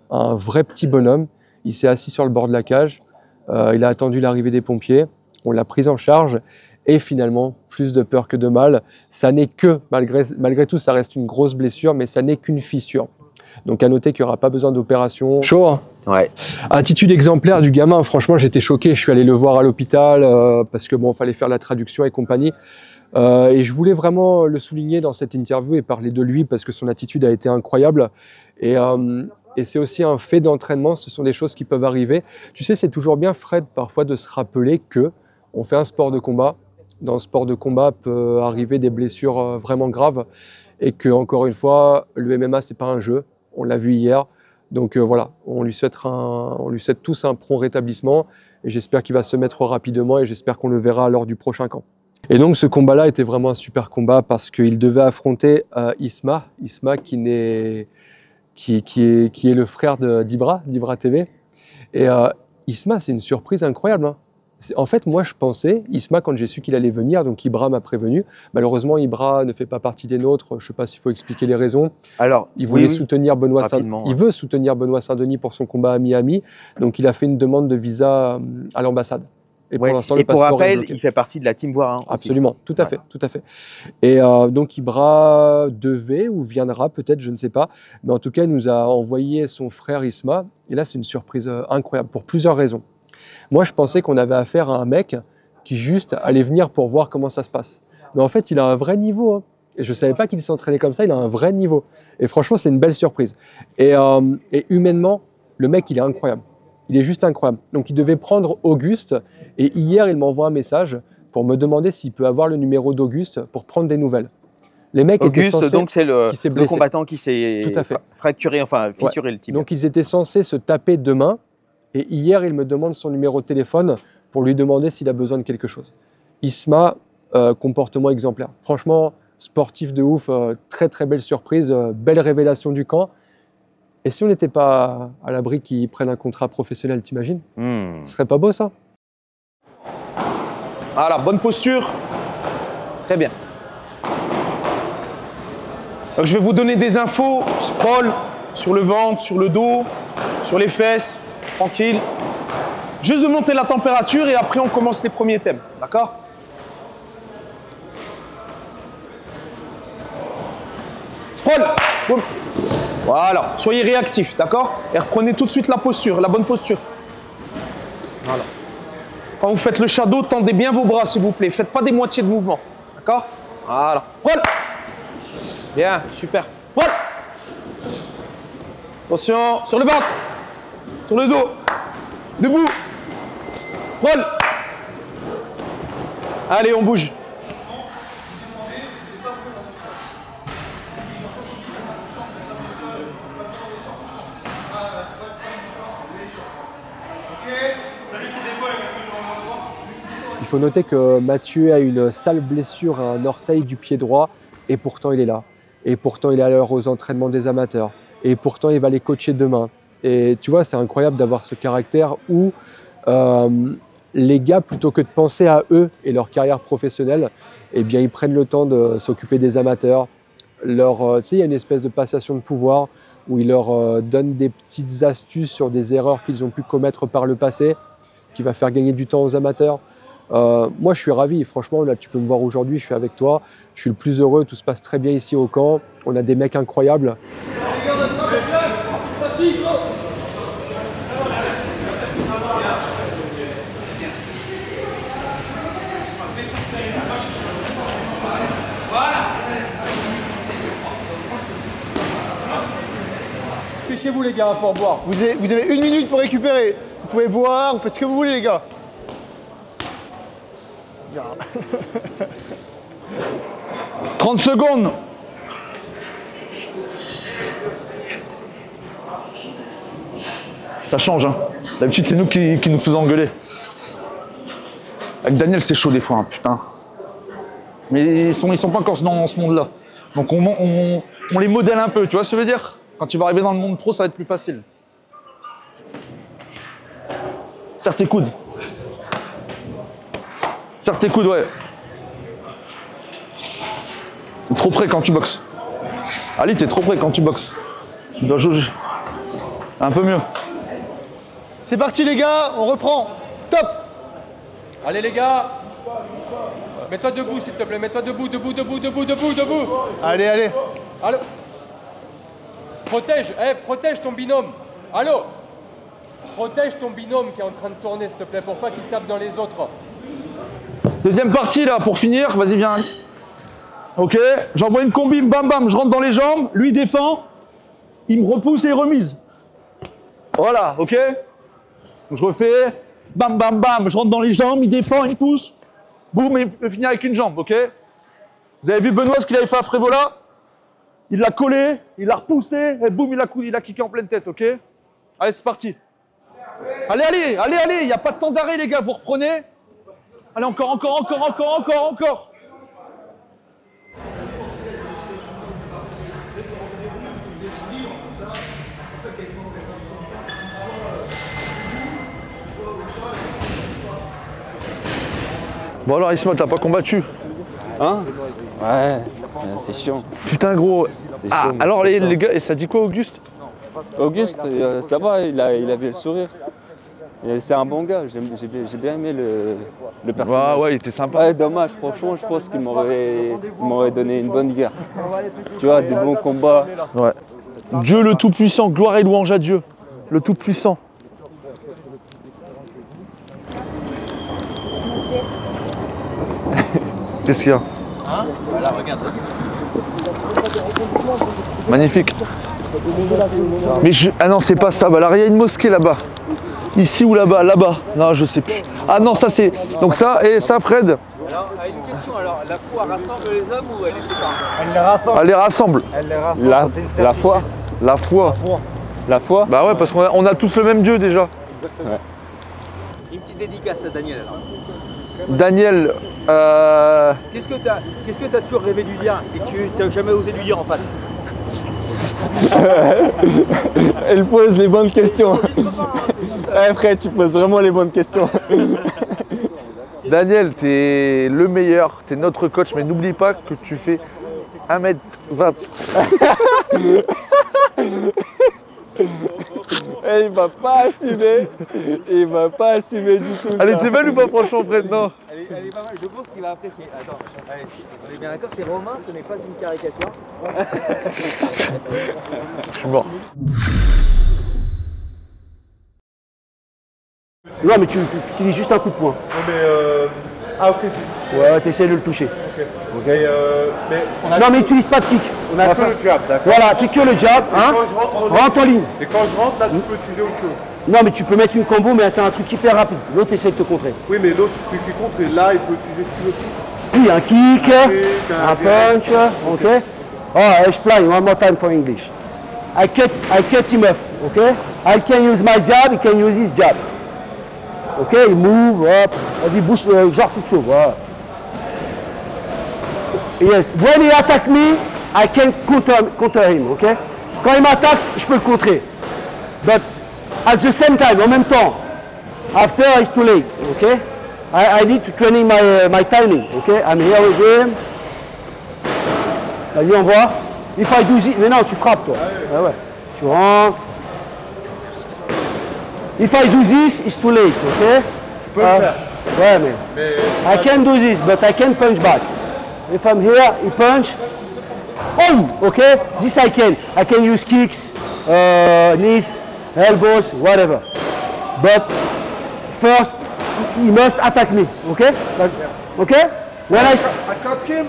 un vrai petit bonhomme. Il s'est assis sur le bord de la cage, il a attendu l'arrivée des pompiers, on l'a pris en charge. Et finalement, plus de peur que de mal, ça n'est que, malgré tout, ça reste une grosse blessure, mais ça n'est qu'une fissure. Donc à noter qu'il n'y aura pas besoin d'opération. Chaud, hein? Ouais. Attitude exemplaire du gamin, franchement j'étais choqué, je suis allé le voir à l'hôpital parce que bon, fallait faire la traduction et compagnie. Et je voulais vraiment le souligner dans cette interview et parler de lui parce que son attitude a été incroyable. Et c'est aussi un fait d'entraînement, ce sont des choses qui peuvent arriver. Tu sais, c'est toujours bien, Fred, parfois de se rappeler que on fait un sport de combat. Dans le sport de combat peut arriver des blessures vraiment graves et que, encore une fois, le MMA, c'est pas un jeu. On l'a vu hier. Donc voilà, on lui souhaite tous un prompt rétablissement et j'espère qu'il va se mettre rapidement et j'espère qu'on le verra lors du prochain camp. Et donc ce combat-là était vraiment un super combat parce qu'il devait affronter Isma qui est le frère d'Ibra TV. Et Isma, c'est une surprise incroyable, hein. En fait, moi, je pensais, Isma, quand j'ai su qu'il allait venir, donc Ibra m'a prévenu. Malheureusement, Ibra ne fait pas partie des nôtres. Je ne sais pas s'il faut expliquer les raisons. Alors, il veut soutenir Benoît Saint-Denis pour son combat à Miami. Donc, il a fait une demande de visa à l'ambassade. Et ouais, pour l'instant, le passeport pour rappel, il fait partie de la Team Voirin. Absolument, tout à fait, tout à fait. Et donc, Ibra devait ou viendra, peut-être, je ne sais pas. Mais en tout cas, il nous a envoyé son frère Isma. Et là, c'est une surprise incroyable pour plusieurs raisons. Moi, je pensais qu'on avait affaire à un mec qui juste allait venir pour voir comment ça se passe. Mais en fait, il a un vrai niveau, hein. Et je ne savais pas qu'il s'entraînait comme ça, il a un vrai niveau. Et franchement, c'est une belle surprise. Et humainement, le mec, il est incroyable. Il est juste incroyable. Donc, il devait prendre Auguste. Et hier, il m'envoie un message pour me demander s'il peut avoir le numéro d'Auguste pour prendre des nouvelles. Les mecs Auguste, donc c'est le combattant qui s'est fracturé, enfin fissuré le tibia. Donc, ils étaient censés se taper demain. Et hier, il me demande son numéro de téléphone pour lui demander s'il a besoin de quelque chose. Isma, comportement exemplaire. Franchement, sportif de ouf, très très belle surprise, belle révélation du camp. Et si on n'était pas à l'abri qu'ils prennent un contrat professionnel, t'imagines? Ce serait pas beau, ça? Voilà, bonne posture. Très bien. Donc, je vais vous donner des infos. Sprawl sur le ventre, sur le dos, sur les fesses. Tranquille. Juste de monter la température et après on commence les premiers thèmes. D'accord? Sprawl! Boum. Voilà. Soyez réactifs, d'accord? Et reprenez tout de suite la posture, la bonne posture. Voilà. Quand vous faites le shadow, tendez bien vos bras s'il vous plaît. Faites pas des moitiés de mouvement. D'accord? Voilà. Sprawl! Bien, super. Sprawl! Attention, sur le ventre. Sur le dos. Debout. Sprawl. Allez, on bouge. Il faut noter que Mathieu a une sale blessure à un orteil du pied droit et pourtant il est là. Et pourtant il est à l'heure aux entraînements des amateurs. Et pourtant il va les coacher demain. Et tu vois, c'est incroyable d'avoir ce caractère où les gars, plutôt que de penser à eux et leur carrière professionnelle, eh bien, ils prennent le temps de s'occuper des amateurs. Tu sais, il y a une espèce de passation de pouvoir où ils leur donnent des petites astuces sur des erreurs qu'ils ont pu commettre par le passé, qui va faire gagner du temps aux amateurs. Moi, je suis ravi. Franchement, là, tu peux me voir aujourd'hui, je suis avec toi. Je suis le plus heureux. Tout se passe très bien ici au camp. On a des mecs incroyables. Vous les gars pour boire. Vous avez 1 minute pour récupérer. Vous pouvez boire, vous faites ce que vous voulez les gars. Regarde. 30 secondes. Ça change hein. D'habitude c'est nous qui nous faisons engueuler. Avec Daniel, c'est chaud des fois, hein, putain. Mais ils sont pas encore dans ce monde-là. Donc on les modèle un peu, tu vois ce que je veux dire? Quand tu vas arriver dans le monde pro, ça va être plus facile. Serre tes coudes. Serre tes coudes, ouais. T'es trop près quand tu boxes. Ali, t'es trop près quand tu boxes. Tu dois jauger. Un peu mieux. C'est parti les gars, on reprend. Top! Allez les gars! Mets-toi debout s'il te plaît, mets-toi debout, debout. Allez, allez. Allô. Protège, hey, protège ton binôme. Allô. Protège ton binôme qui est en train de tourner s'il te plaît, pour pas qu'il tape dans les autres. Deuxième partie là, pour finir, vas-y viens. Ok, j'envoie une combi, bam bam, je rentre dans les jambes, lui défend, il me repousse et il remise. Voilà, ok. Donc, je refais, bam bam bam, je rentre dans les jambes, il défend, il me pousse. Boum, il peut finir avec une jambe, ok? Vous avez vu Benoît ce qu'il avait fait à Frévola? Il l'a collé, il l'a repoussé, et boum, il a kické en pleine tête, ok? Allez, c'est parti. Allez, allez, allez, allez, il n'y a pas de temps d'arrêt, les gars, vous reprenez. Allez, encore. Bon alors Isma, t'as pas combattu? Hein? Ouais, c'est chiant. Putain gros. Ah, chiant, alors les gars, et ça dit quoi Auguste? Auguste, ça va, il avait le sourire. C'est un bon gars, j'ai bien aimé le personnage. Ah ouais, il était sympa. Ouais, dommage, franchement, je pense qu'il m'aurait donné une bonne guerre. Tu vois, des bons combats. Ouais. Dieu le Tout-Puissant, gloire et louange à Dieu, le Tout-Puissant. Qu'est-ce qu'il y a? Hein? Voilà, regarde. Magnifique. Mais je... Ah non, c'est pas ça. Alors, il y a une mosquée là-bas. Ici ou là-bas? Là-bas. Non, je sais plus. Ah non, ça c'est... Donc ça et ça, Fred. Alors, une question. Alors, la foi rassemble les hommes ou elle les sépare? Elle les rassemble. Elle les rassemble. Elle les rassemble. La foi. La foi. La foi. Bah ouais, parce qu'on a tous le même Dieu déjà. Exactement. Ouais. Une petite dédicace à Daniel alors. Daniel, Qu'est-ce que t'as toujours rêvé de lui dire et que tu n'as jamais osé lui dire en face? Elle pose les bonnes questions. Ouais, frère, tu poses vraiment les bonnes questions. Daniel, t'es le meilleur, t'es notre coach, mais n'oublie pas que tu fais 1m20. Et il va pas assumer, il va pas assumer du tout. Elle était belle ou pas franchement Fred? Non. Elle est pas mal, je pense qu'il va apprécier. Attends, allez, on est bien d'accord, c'est Romain, ce n'est pas une caricature. Je suis mort. Non mais tu utilises juste un coup de poing. Non mais ah ok, c'est... Ouais, t'essaies de le toucher. Ok. Okay, mais on a non mais utilise pas de kick. On a que le jab, d'accord. Voilà, fais que le jab, hein. Rentre en ligne. Et quand je rentre, là tu peux utiliser autre chose. Non mais tu peux mettre une combo, mais c'est un truc hyper rapide. L'autre essaie de te contrer. Oui mais l'autre, celui qui contre, et là il peut utiliser ce qu'il veut. Oui, un kick, un punch, ok. Oh, je play one more time for English. I cut him off, ok. I can use my jab, he can use his jab. Ok, il move, hop, vas-y bouge, genre tout chaud, voilà. Yes, when he attack me, I can counter him, ok? Quand il m'attaque, je peux le contrer. But at the same time, en même temps, after it's too late, ok? I need to train my timing, ok? I'm here with him. Vas-y, on voit. If I do this, mais non, tu frappes toi. Ah ouais. Tu rentres. If I do this, it's too late, ok? Tu peux le faire. Ouais, mais I can do this, but I can punch back. If I'm here, he punch. Oh, okay? This I can. I can use kicks, knees, elbows, whatever. But first, he must attack me, okay? Okay? So when I cut him,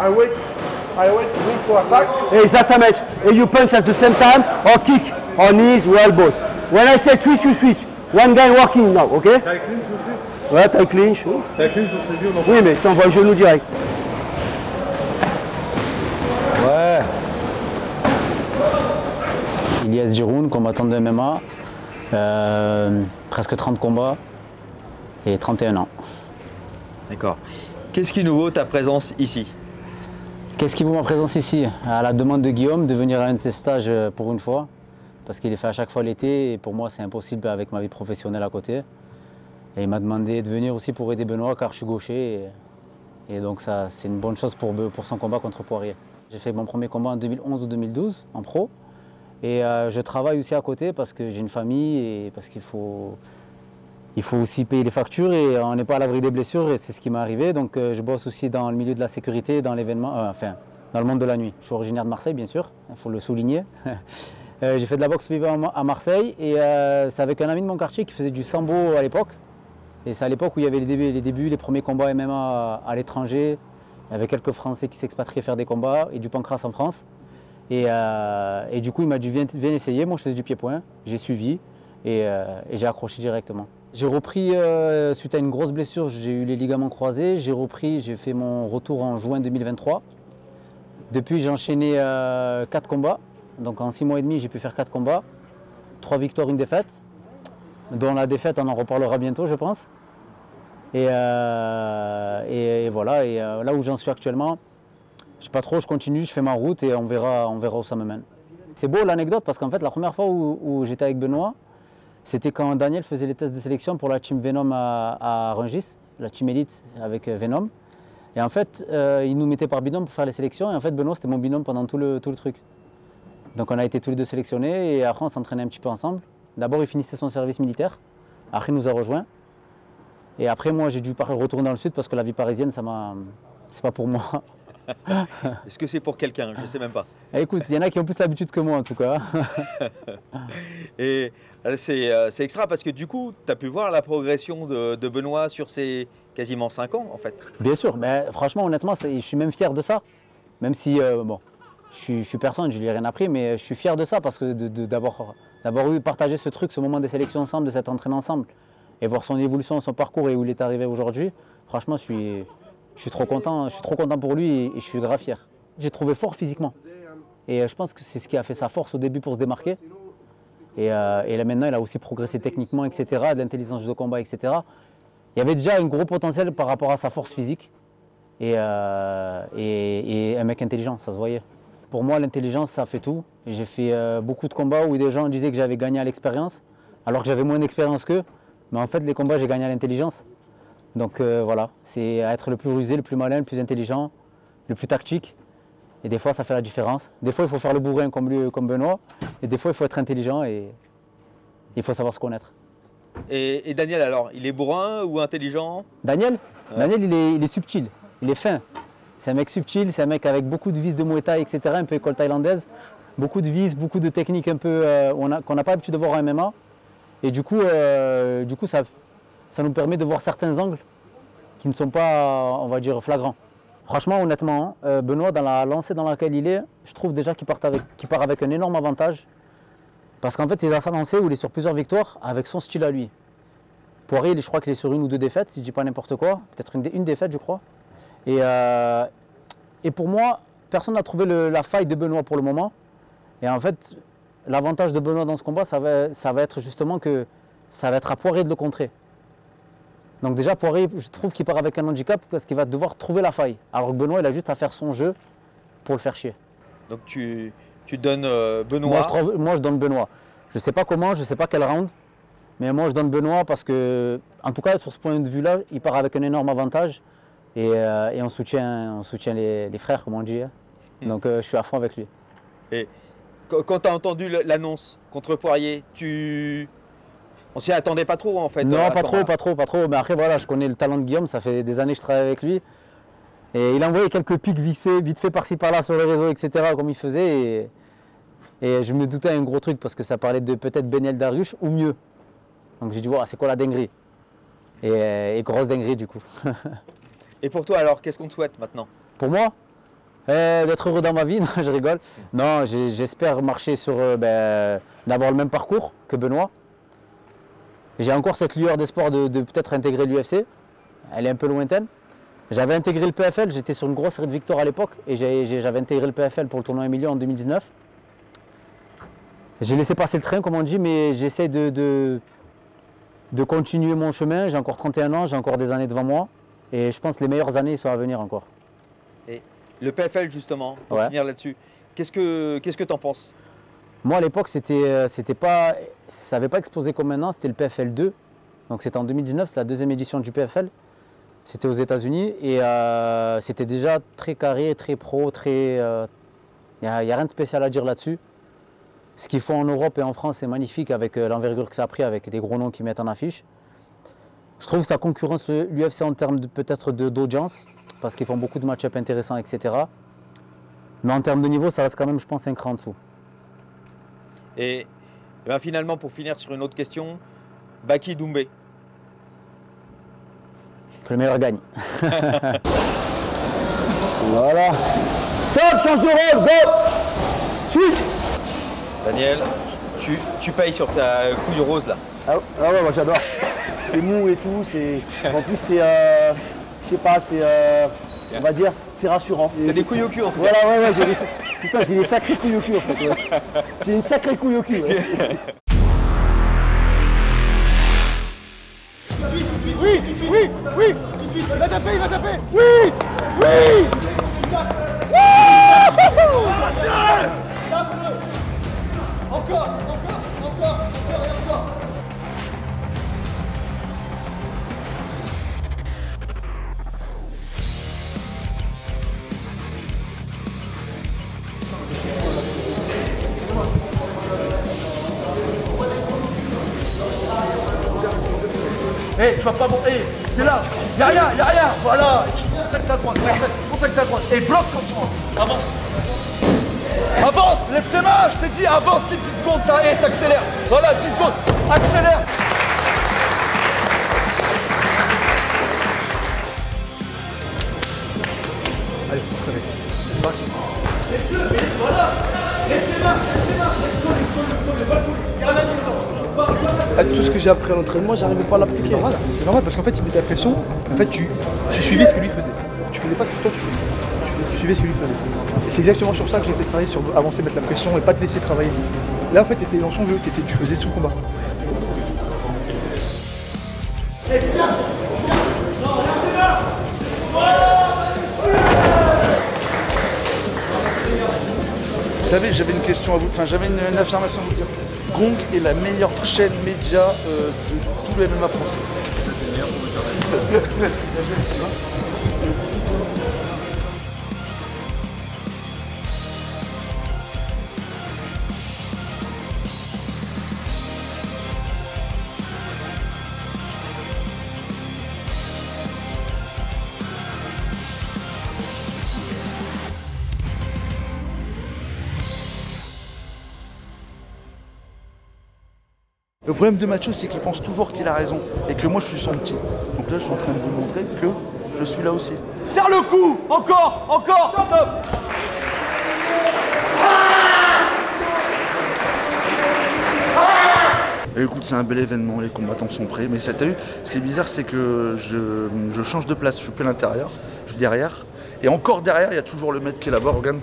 I wait for him to attack. Exactly. And you punch at the same time, or kick, or knees, or elbows. When I say switch, you switch. One guy walking now, okay? T'as clinch aussi? Ouais, t'as clinch. T'as clinch sur ses yeux, non? Oui, mais t'envoies le genou direct. Ilias Giroun, combattant de MMA, presque 30 combats et 31 ans. D'accord. Qu'est-ce qui nous vaut ta présence ici? Qu'est-ce qui vaut ma présence ici? À la demande de Guillaume de venir à un de ses stages pour une fois, parce qu'il les fait à chaque fois l'été et pour moi c'est impossible avec ma vie professionnelle à côté. Et il m'a demandé de venir aussi pour aider Benoît car je suis gaucher et donc ça c'est une bonne chose pour son combat contre Poirier. J'ai fait mon premier combat en 2011 ou 2012 en pro et je travaille aussi à côté parce que j'ai une famille et parce qu'il faut... Il faut aussi payer les factures et on n'est pas à l'abri des blessures et c'est ce qui m'est arrivé. Donc je bosse aussi dans le milieu de la sécurité, dans l'événement, dans le monde de la nuit. Je suis originaire de Marseille bien sûr, il faut le souligner. J'ai fait de la boxe à Marseille et c'est avec un ami de mon quartier qui faisait du sambo à l'époque. Et c'est à l'époque où il y avait les premiers combats MMA à l'étranger. Il y avait quelques Français qui s'expatriaient faire des combats et du pancras en France. Et du coup il m'a dit viens essayer, moi je faisais du pied-point, j'ai suivi et j'ai accroché directement. J'ai repris, suite à une grosse blessure, j'ai eu les ligaments croisés, j'ai fait mon retour en juin 2023. Depuis, j'ai enchaîné 4 combats. Donc en 6 mois et demi, j'ai pu faire 4 combats, 3 victoires, 1 défaite, dont la défaite, on en reparlera bientôt, je pense. Et voilà, et là où j'en suis actuellement, je ne sais pas trop, je continue, je fais ma route et on verra où ça me mène. C'est beau l'anecdote parce qu'en fait, la première fois où j'étais avec Benoît, c'était quand Daniel faisait les tests de sélection pour la team Venom à Rungis, la team élite avec Venom. Et en fait, il nous mettait par binôme pour faire les sélections. Et en fait, Benoît, c'était mon binôme pendant tout le truc. Donc on a été tous les deux sélectionnés et après, on s'entraînait un petit peu ensemble. D'abord, il finissait son service militaire. Après, il nous a rejoints. Et après, moi, j'ai dû retourner dans le sud parce que la vie parisienne, ça m'a... C'est pas pour moi. Est-ce que c'est pour quelqu'un? Je ne sais même pas. Écoute, il y en a qui ont plus l'habitude que moi en tout cas. Et c'est extra parce que du coup, tu as pu voir la progression de Benoît sur ces quasiment 5 ans en fait. Bien sûr, mais franchement, honnêtement, je suis même fier de ça. Même si, bon, je suis personne, je lui ai rien appris, mais je suis fier de ça parce que d'avoir eu partagé ce truc, ce moment des sélections ensemble, de s'être entraîné ensemble et voir son évolution, son parcours et où il est arrivé aujourd'hui, franchement, je suis trop content, je suis trop content pour lui et je suis grave fier. J'ai trouvé fort physiquement et je pense que c'est ce qui a fait sa force au début pour se démarquer. Et là maintenant, il a aussi progressé techniquement, etc., de l'intelligence de combat, etc. Il y avait déjà un gros potentiel par rapport à sa force physique et un mec intelligent, ça se voyait. Pour moi, l'intelligence, ça fait tout. J'ai fait beaucoup de combats où des gens disaient que j'avais gagné à l'expérience, alors que j'avais moins d'expérience qu'eux. Mais en fait, les combats, j'ai gagné à l'intelligence. Donc voilà, c'est être le plus rusé, le plus malin, le plus intelligent, le plus tactique. Et des fois, ça fait la différence. Des fois, il faut faire le bourrin comme lui, comme Benoît. Et des fois, il faut être intelligent et il faut savoir se connaître. Et Daniel, alors, il est bourrin ou intelligent? Daniel, ouais. Daniel, il est subtil, il est fin. C'est un mec subtil, c'est un mec avec beaucoup de vis de Muay Thai, etc., un peu école thaïlandaise. Beaucoup de vis, beaucoup de techniques un peu qu'on n'a pas l'habitude de voir en MMA. Et du coup ça nous permet de voir certains angles qui ne sont pas, on va dire, flagrants. Franchement, honnêtement, Benoît, dans la lancée dans laquelle il est, je trouve déjà qu'il part avec un énorme avantage. Parce qu'en fait, il a sa lancée où il est sur plusieurs victoires avec son style à lui. Poirier, je crois qu'il est sur 1 ou 2 défaites, si je ne dis pas n'importe quoi. Peut-être une défaite, je crois. Et pour moi, personne n'a trouvé la faille de Benoît pour le moment. Et en fait, l'avantage de Benoît dans ce combat, ça va être justement que ça va être à Poirier de le contrer. Donc déjà, Poirier, je trouve qu'il part avec un handicap parce qu'il va devoir trouver la faille. Alors que Benoît, il a juste à faire son jeu pour le faire chier. Donc tu donnes Benoît? Moi, je donne Benoît. Je ne sais pas comment, je ne sais pas quel round. Mais moi, je donne Benoît parce que, en tout cas, sur ce point de vue-là, il part avec un énorme avantage. Et on soutient les frères, comme on dit. Hein. Donc je suis à fond avec lui. Et quand tu as entendu l'annonce contre Poirier, on s'y attendait pas trop en fait. Non, pas trop. Mais après voilà, je connais le talent de Guillaume, ça fait des années que je travaille avec lui. Et il a envoyé quelques pics vissés, vite fait par-ci par-là sur les réseaux, etc. comme il faisait. Et je me doutais un gros truc parce que ça parlait de peut-être Beniel Dariush ou mieux. Donc j'ai dit, wow, c'est quoi la dinguerie? Et grosse dinguerie du coup. Et pour toi alors, qu'est-ce qu'on te souhaite maintenant? Pour moi, d'être heureux dans ma vie, non, je rigole. Non, j'espère marcher sur, d'avoir le même parcours que Benoît. J'ai encore cette lueur d'espoir de peut-être intégrer l'UFC. Elle est un peu lointaine. J'avais intégré le PFL, j'étais sur une grosse série de victoires à l'époque et j'avais intégré le PFL pour le tournoi Emilio en 2019. J'ai laissé passer le train, comme on dit, mais j'essaie de continuer mon chemin. J'ai encore 31 ans, j'ai encore des années devant moi. Et je pense que les meilleures années sont à venir encore. Et le PFL, justement, pour finir là-dessus, qu'est-ce que tu en penses? Moi, à l'époque, ça n'avait pas explosé comme maintenant, c'était le PFL 2. Donc c'était en 2019, c'est la deuxième édition du PFL. C'était aux États-Unis et c'était déjà très carré, très pro, très... Il n'y a rien de spécial à dire là-dessus. Ce qu'ils font en Europe et en France, c'est magnifique avec l'envergure que ça a pris, avec des gros noms qu'ils mettent en affiche. Je trouve que ça concurrence l'UFC en termes peut-être d'audience, parce qu'ils font beaucoup de match-up intéressants, etc. Mais en termes de niveau, ça reste quand même, je pense, un cran en dessous. Et ben finalement, pour finir sur une autre question, Baki Doumbé. Que le meilleur gagne. Voilà. Top, change de rôle, go. Switch. Daniel, tu payes sur ta couille rose là. Ah ouais, moi j'adore. C'est mou et tout, en plus c'est, je sais pas, c'est, on va dire, c'est rassurant. T'as des couilles au cul en tout cas. Voilà, ouais, putain, j'ai des sacrées couilles au cul en fait. Ouais. J'ai une sacrée couille au cul. Ouais. Oui, il va taper, oui. Encore. Hey, tu vas pas bon. Hey, t'es là. Y'a rien. Voilà. Contacte à droite. Contacte à droite. Et bloque comme ça. Avance. Lève tes mains. Je t'ai dit avance. C'est 10 secondes. T'accélères. Voilà, 10 secondes. Accélère. Allez, très bien. Vas-y. Voilà. Lève tes mains. Garde la distance. Tout ce que j'ai appris à l'entraînement, j'arrivais pas à l'appliquer. C'est normal parce qu'en fait, il mettait la pression. En fait, tu suivais ce que lui faisait. Tu faisais pas ce que toi tu faisais. Tu suivais ce que lui faisait. Et c'est exactement sur ça que j'ai fait travailler, sur avancer, mettre la pression et pas te laisser travailler. Là, en fait, t'étais dans son jeu, tu faisais sous combat. Vous savez, j'avais une question à vous, enfin, j'avais une affirmation à vous dire. Gong est la meilleure chaîne média de tout le MMA français. C'est le meilleur pour le journal. Le problème de Mathieu, c'est qu'il pense toujours qu'il a raison et que moi je suis son petit. Donc là, je suis en train de vous montrer que je suis là aussi. Serre le cou. Encore. Stop. Et écoute, c'est un bel événement, les combattants sont prêts. Mais ça, t'as vu, ce qui est bizarre, c'est que je change de place. Je suis plus à l'intérieur, je suis derrière. Et encore derrière, il y a toujours le mec qui est là-bas, regarde.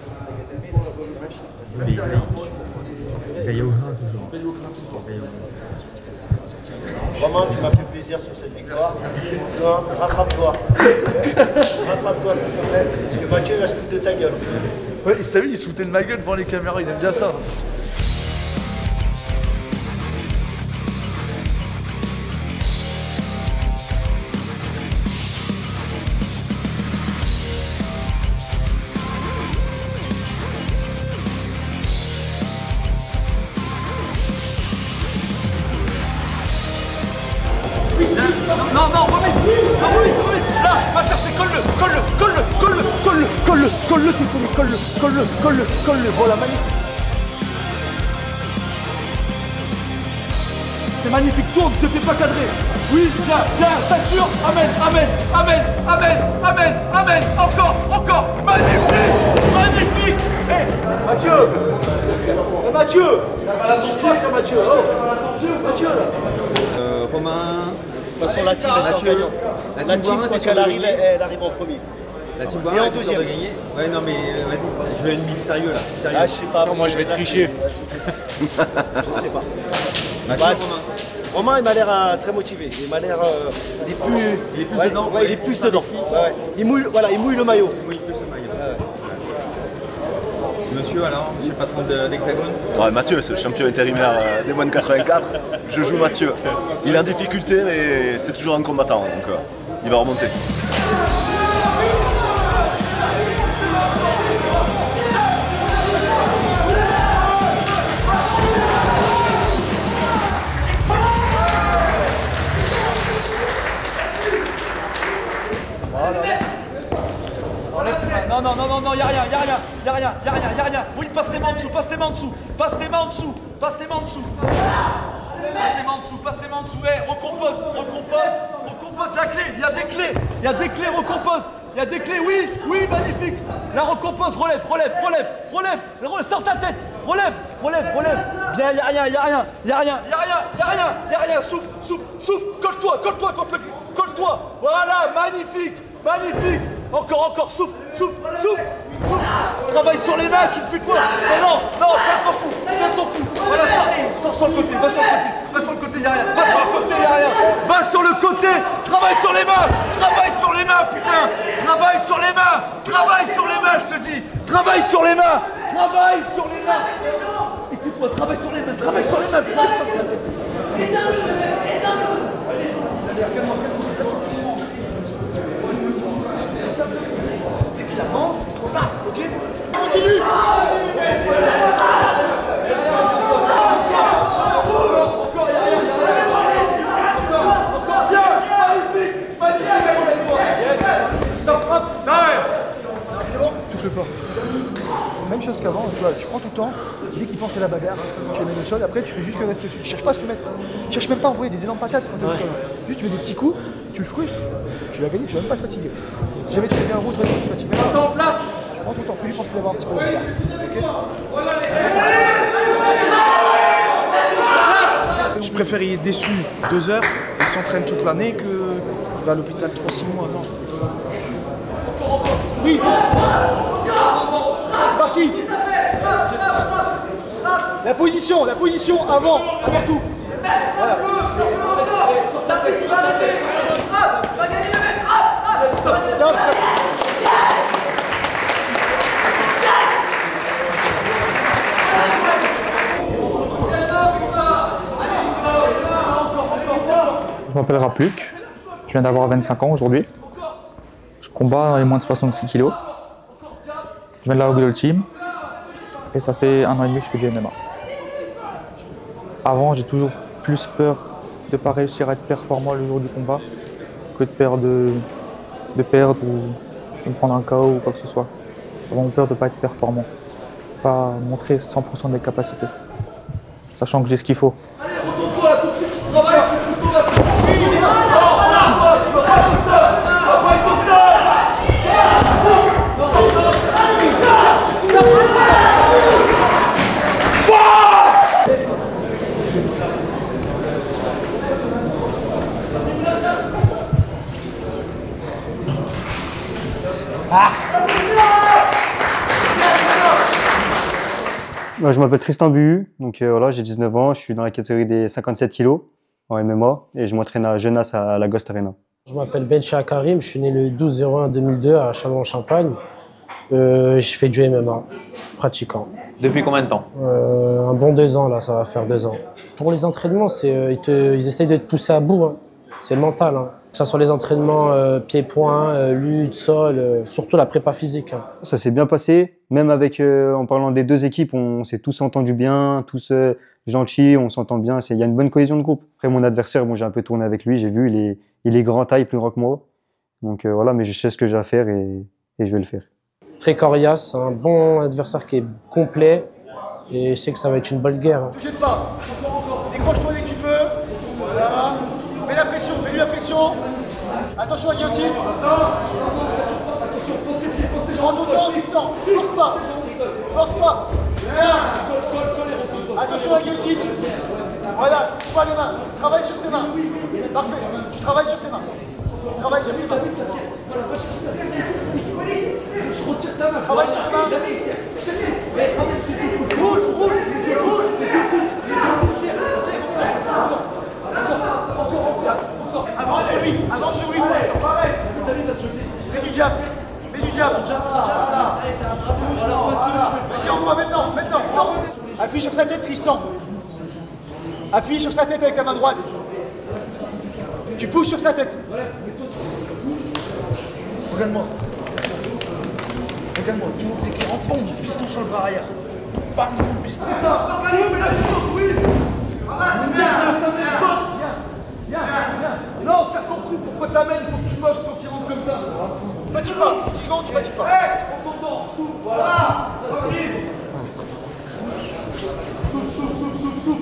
Romain, tu m'as fait plaisir sur cette victoire. Rattrape-toi. Rattrape-toi, s'il te plaît. Parce que Mathieu va se foutre de ta gueule. Ouais, t'as vu, il se foutait de ma gueule devant les caméras, il aime bien ça. Colle-le, voilà, magnifique. C'est magnifique, tourne, ne te fais pas cadrer. Oui, viens, ceinture, amène. Encore, magnifique. Hey, Mathieu, c'est Mathieu. Qu'est-ce qui se passe, Mathieu? Mathieu, là. Romain, de toute façon, la team, elle quand elle arrive en premier. La team et en deuxième. Ouais, non, mais je vais être mis sérieux là. Ah, je sais pas. Non, moi je vais tricher. Je sais pas. Mathieu, Romain. Romain, il m'a l'air très motivé. Il m'a l'air. Il est plus dedans. Il mouille le maillot. Monsieur, alors, monsieur le patron de l'Hexagone. Ouais, Mathieu, c'est le champion intérimaire des moins de 84. Je joue Mathieu. Il est en difficulté, mais c'est toujours un combattant, donc il va remonter. Non, non, non, non, non, y'a rien. Oui, passe tes mains en dessous. Eh, recompose la clé, y'a des clés, recompose, oui, magnifique. La recompose, relève, sors ta tête, relève. Bien, y'a rien, souffle, colle-toi. Voilà, magnifique. Encore, souffle. Travaille sur les mains, tu ne fuis pas. Mais non, ferme ton cou. Voilà, sors sur le côté, va sur le côté, y'a rien. Travaille sur les mains, je te dis. Travaille sur les mains. Écoute-moi, travaille sur les mains. Avance, on part, ok? Continue! Encore, bien! Magnifique! C'est bon? Souffle fort. Même chose qu'avant, tu prends ton temps, dès qu'il pensait à la bagarre, tu mets le sol, après tu fais juste que rester dessus. Tu cherches pas à se mettre. Tu cherches même pas à envoyer des énormes patates quand tu es au sol. Juste tu mets des petits coups, tu le frustres, tu l'as gagné, tu vas même pas te fatiguer. Si jamais tu fais bien un route, tu te fatigues. Temps en place. Tu prends ton temps, faut lui penser d'abord un petit peu à la bagarre. Je préfère y être déçu 2 heures et s'entraîne toute l'année que va à l'hôpital 3-6 mois avant. Oui. C'est parti. La position avant tout. Voilà. Je m'appelle Rapluc, je viens d'avoir 25 ans aujourd'hui. Je combats dans les moins de 66 kg. Je viens de la Gold Team et ça fait 1 an et demi que je fais du MMA. Avant, j'ai toujours plus peur de ne pas réussir à être performant le jour du combat que de peur de perdre ou de prendre un KO ou quoi que ce soit. J'ai vraiment peur de ne pas être performant, de pas montrer 100% de mes capacités, sachant que j'ai ce qu'il faut. Allez, retourne-toi là, tout de suite, tu travailles, tu pousses ton bassin. Je m'appelle Tristan Buhu, donc voilà, j'ai 19 ans, je suis dans la catégorie des 57 kg en MMA et je m'entraîne à Genasse à la Ghost Arena. Je m'appelle Bencha Karim, je suis né le 12/01/2002 à Châlons-en-Champagne. Je fais du MMA, pratiquant. Depuis combien de temps? Un bon 2 ans, là, ça va faire 2 ans. Pour les entraînements, ils essayent de te pousser à bout, hein. C'est mental, hein. Que ce soit les entraînements pied-point, lutte, sol, surtout la prépa physique. Hein. Ça s'est bien passé, même avec, en parlant des 2 équipes, on s'est tous entendus bien, tous gentils, on s'entend bien, il y a une bonne cohésion de groupe. Après mon adversaire, bon, j'ai un peu tourné avec lui, j'ai vu, il est grand taille, plus grand que moi. Donc voilà, mais je sais ce que j'ai à faire et je vais le faire. Très coriace, un bon adversaire qui est complet et je sais que ça va être une bonne guerre. Ne jette pas, décroche-toi dès que tu peux, voilà. Mets la pression, mets-lui la pression. Attention à la guillotine. Attention, pose tes jambes. Prends ton temps, Tristan. Force pas. Attention à la guillotine. Voilà, ouvre les mains. Travaille sur ses mains. Parfait, tu travailles sur ses mains. Travaille sur les mains. Roule. lui, avance sur lui. Pareil, mets du jab. Mets du jab. Vas-y, envoie maintenant, maintenant. Appuie sur sa tête, Tristan. Appuie sur sa tête avec ta main droite. Tu pousses sur sa tête. Regarde-moi. Regarde-moi, tu montes tes en pompe, piston sur le bras arrière. Bam, piston. C'est ça. Oui, c'est bien. Viens, viens. Non, ça t'en coûte, pourquoi t'amènes? Faut que tu boxes quand tu rentres comme ça. Bâtis pas, 10 secondes, tu bâtis pas. Prends ton temps, souffle. Voilà. Souffle.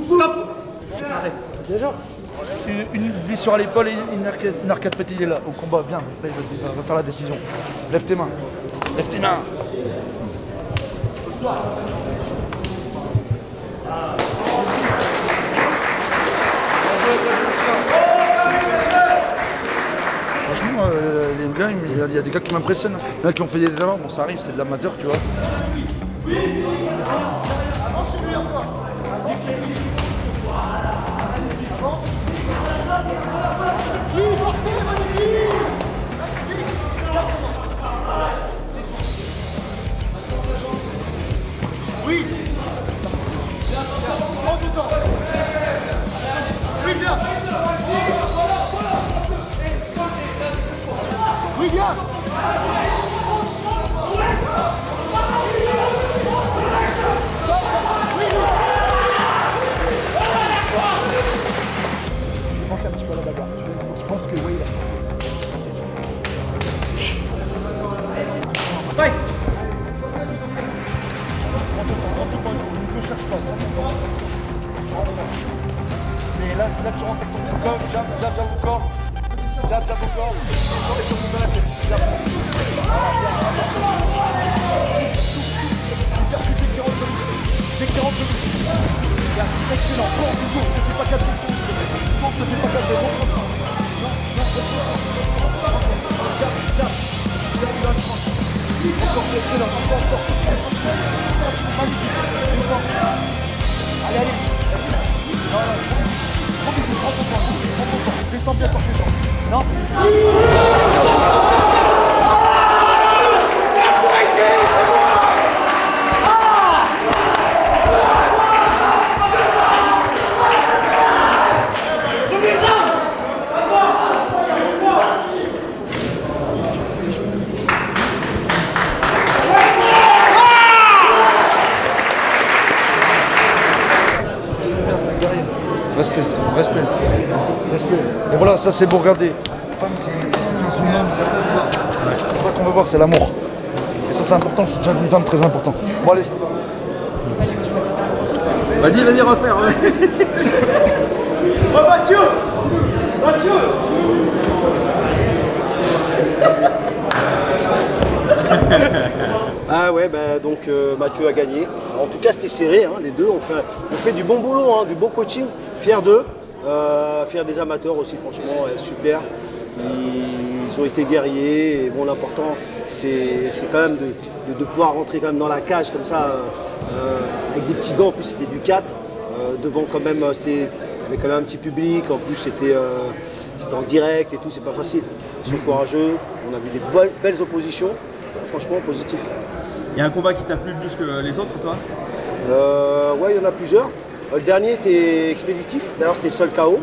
Stop. C'est pareil. Déjà. Une blessure à l'épaule et une arcade pétée, il est là, au combat, bien, vas-y, va faire la décision. Lève tes mains. Lève tes mains. Franchement, les gars, il y a des gars qui m'impressionnent. Il y en a qui ont fait des erreurs, bon ça arrive, c'est de l'amateur, tu vois. Avance lui encore. Avance lui. Voilà. Oui. Prends du temps. Oui, bien. Oui, bien. Un petit peu à la bagarre. Je pense que oui. Fight. Ne le cherche pas. Mais là, tu rentres avec ton corps. Jab au corps. Jab au corps. Dès qu'il rentre, excellent. Bon, je ne fais pas 4 secondes. Non, non, non, respect. Et voilà, ça c'est beau, regardez. Femme qui est son homme. C'est ça qu'on veut voir, c'est l'amour. Et ça c'est important, c'est déjà une femme très important. Bon allez. Vas-y, refaire. Oh Mathieu. Ah ouais, bah, donc Mathieu a gagné. En tout cas c'était serré, hein, les deux. On fait du bon boulot, hein, du bon coaching. Fier d'eux, fier des amateurs aussi, franchement, super. Ils ont été guerriers. Et bon, l'important, c'est quand même de pouvoir rentrer quand même dans la cage comme ça, avec des petits gants. En plus, c'était du 4. Devant quand même, c'était avec quand même un petit public. En plus, c'était en direct et tout. C'est pas facile. Ils sont courageux. On a vu des belles oppositions. Franchement, positif. Il y a un combat qui t'a plu plus que les autres, toi? Ouais, il y en a plusieurs. Le dernier était expéditif, d'ailleurs c'était le seul KO.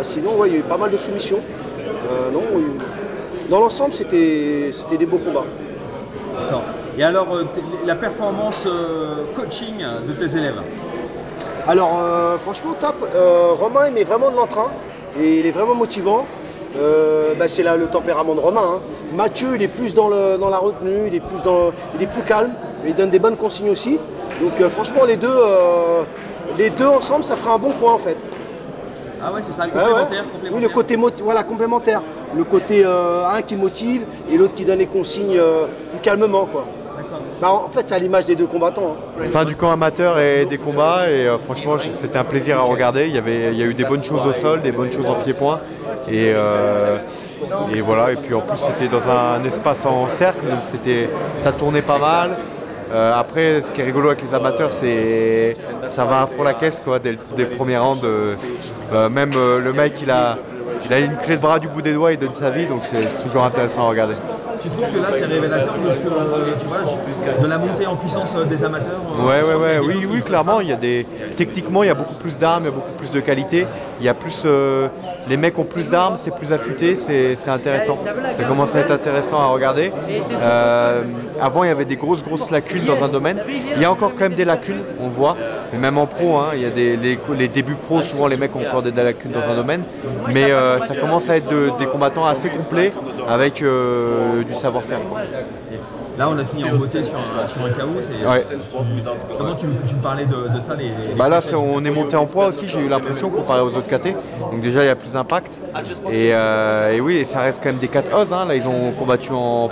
Sinon, ouais, il y a eu pas mal de soumissions. Dans l'ensemble, c'était des beaux combats. D'accord. Et alors, la performance coaching de tes élèves? Alors, franchement, top. Romain, il met vraiment de l'entrain et il est vraiment motivant. Bah, c'est le tempérament de Romain, hein. Mathieu, il est plus dans la retenue, il est plus calme, il donne des bonnes consignes aussi. Donc franchement, les deux ensemble, ça fera un bon point en fait. Ah ouais, c'est ça, le complémentaire, complémentaire. Oui, le côté voilà, complémentaire. Le côté un qui motive et l'autre qui donne les consignes plus calmement, quoi. Bah, en fait, c'est à l'image des deux combattants. Hein. Fin du camp amateur et des combats, et franchement, c'était un plaisir à regarder. Il y a eu des bonnes choses au sol, des bonnes choses en pied-point. Et voilà, et puis en plus, c'était dans un espace en cercle, donc ça tournait pas mal. Après, ce qui est rigolo avec les amateurs, c'est ça va à fond la caisse quoi, dès le premier round. Même le mec, il a une clé de bras du bout des doigts, il donne sa vie, donc c'est toujours intéressant à regarder. Tu trouves que là c'est révélateur de la montée en puissance des amateurs? Oui, clairement, il y a des... Techniquement il y a beaucoup plus d'armes, il y a beaucoup plus de qualité, il y a plus... Les mecs ont plus d'armes, c'est plus affûté, c'est intéressant. Ça commence à être intéressant à regarder. Avant, il y avait des grosses lacunes dans un domaine. Il y a encore quand même des lacunes, on voit. Mais même en pro, hein, il y a les débuts pro, souvent les mecs ont encore des lacunes dans un domaine. Mais ça commence à être des combattants assez complets avec du savoir-faire. Là, on a fini en beauté sur un KO. Ouais. Comment tu me parlais de ça Bah là, on est monté en poids aussi, j'ai eu l'impression, comparé aux autres KT. Donc déjà, il y a plus d'impact. Et oui, et ça reste quand même des 4 os. Hein. Là, ils ont combattu en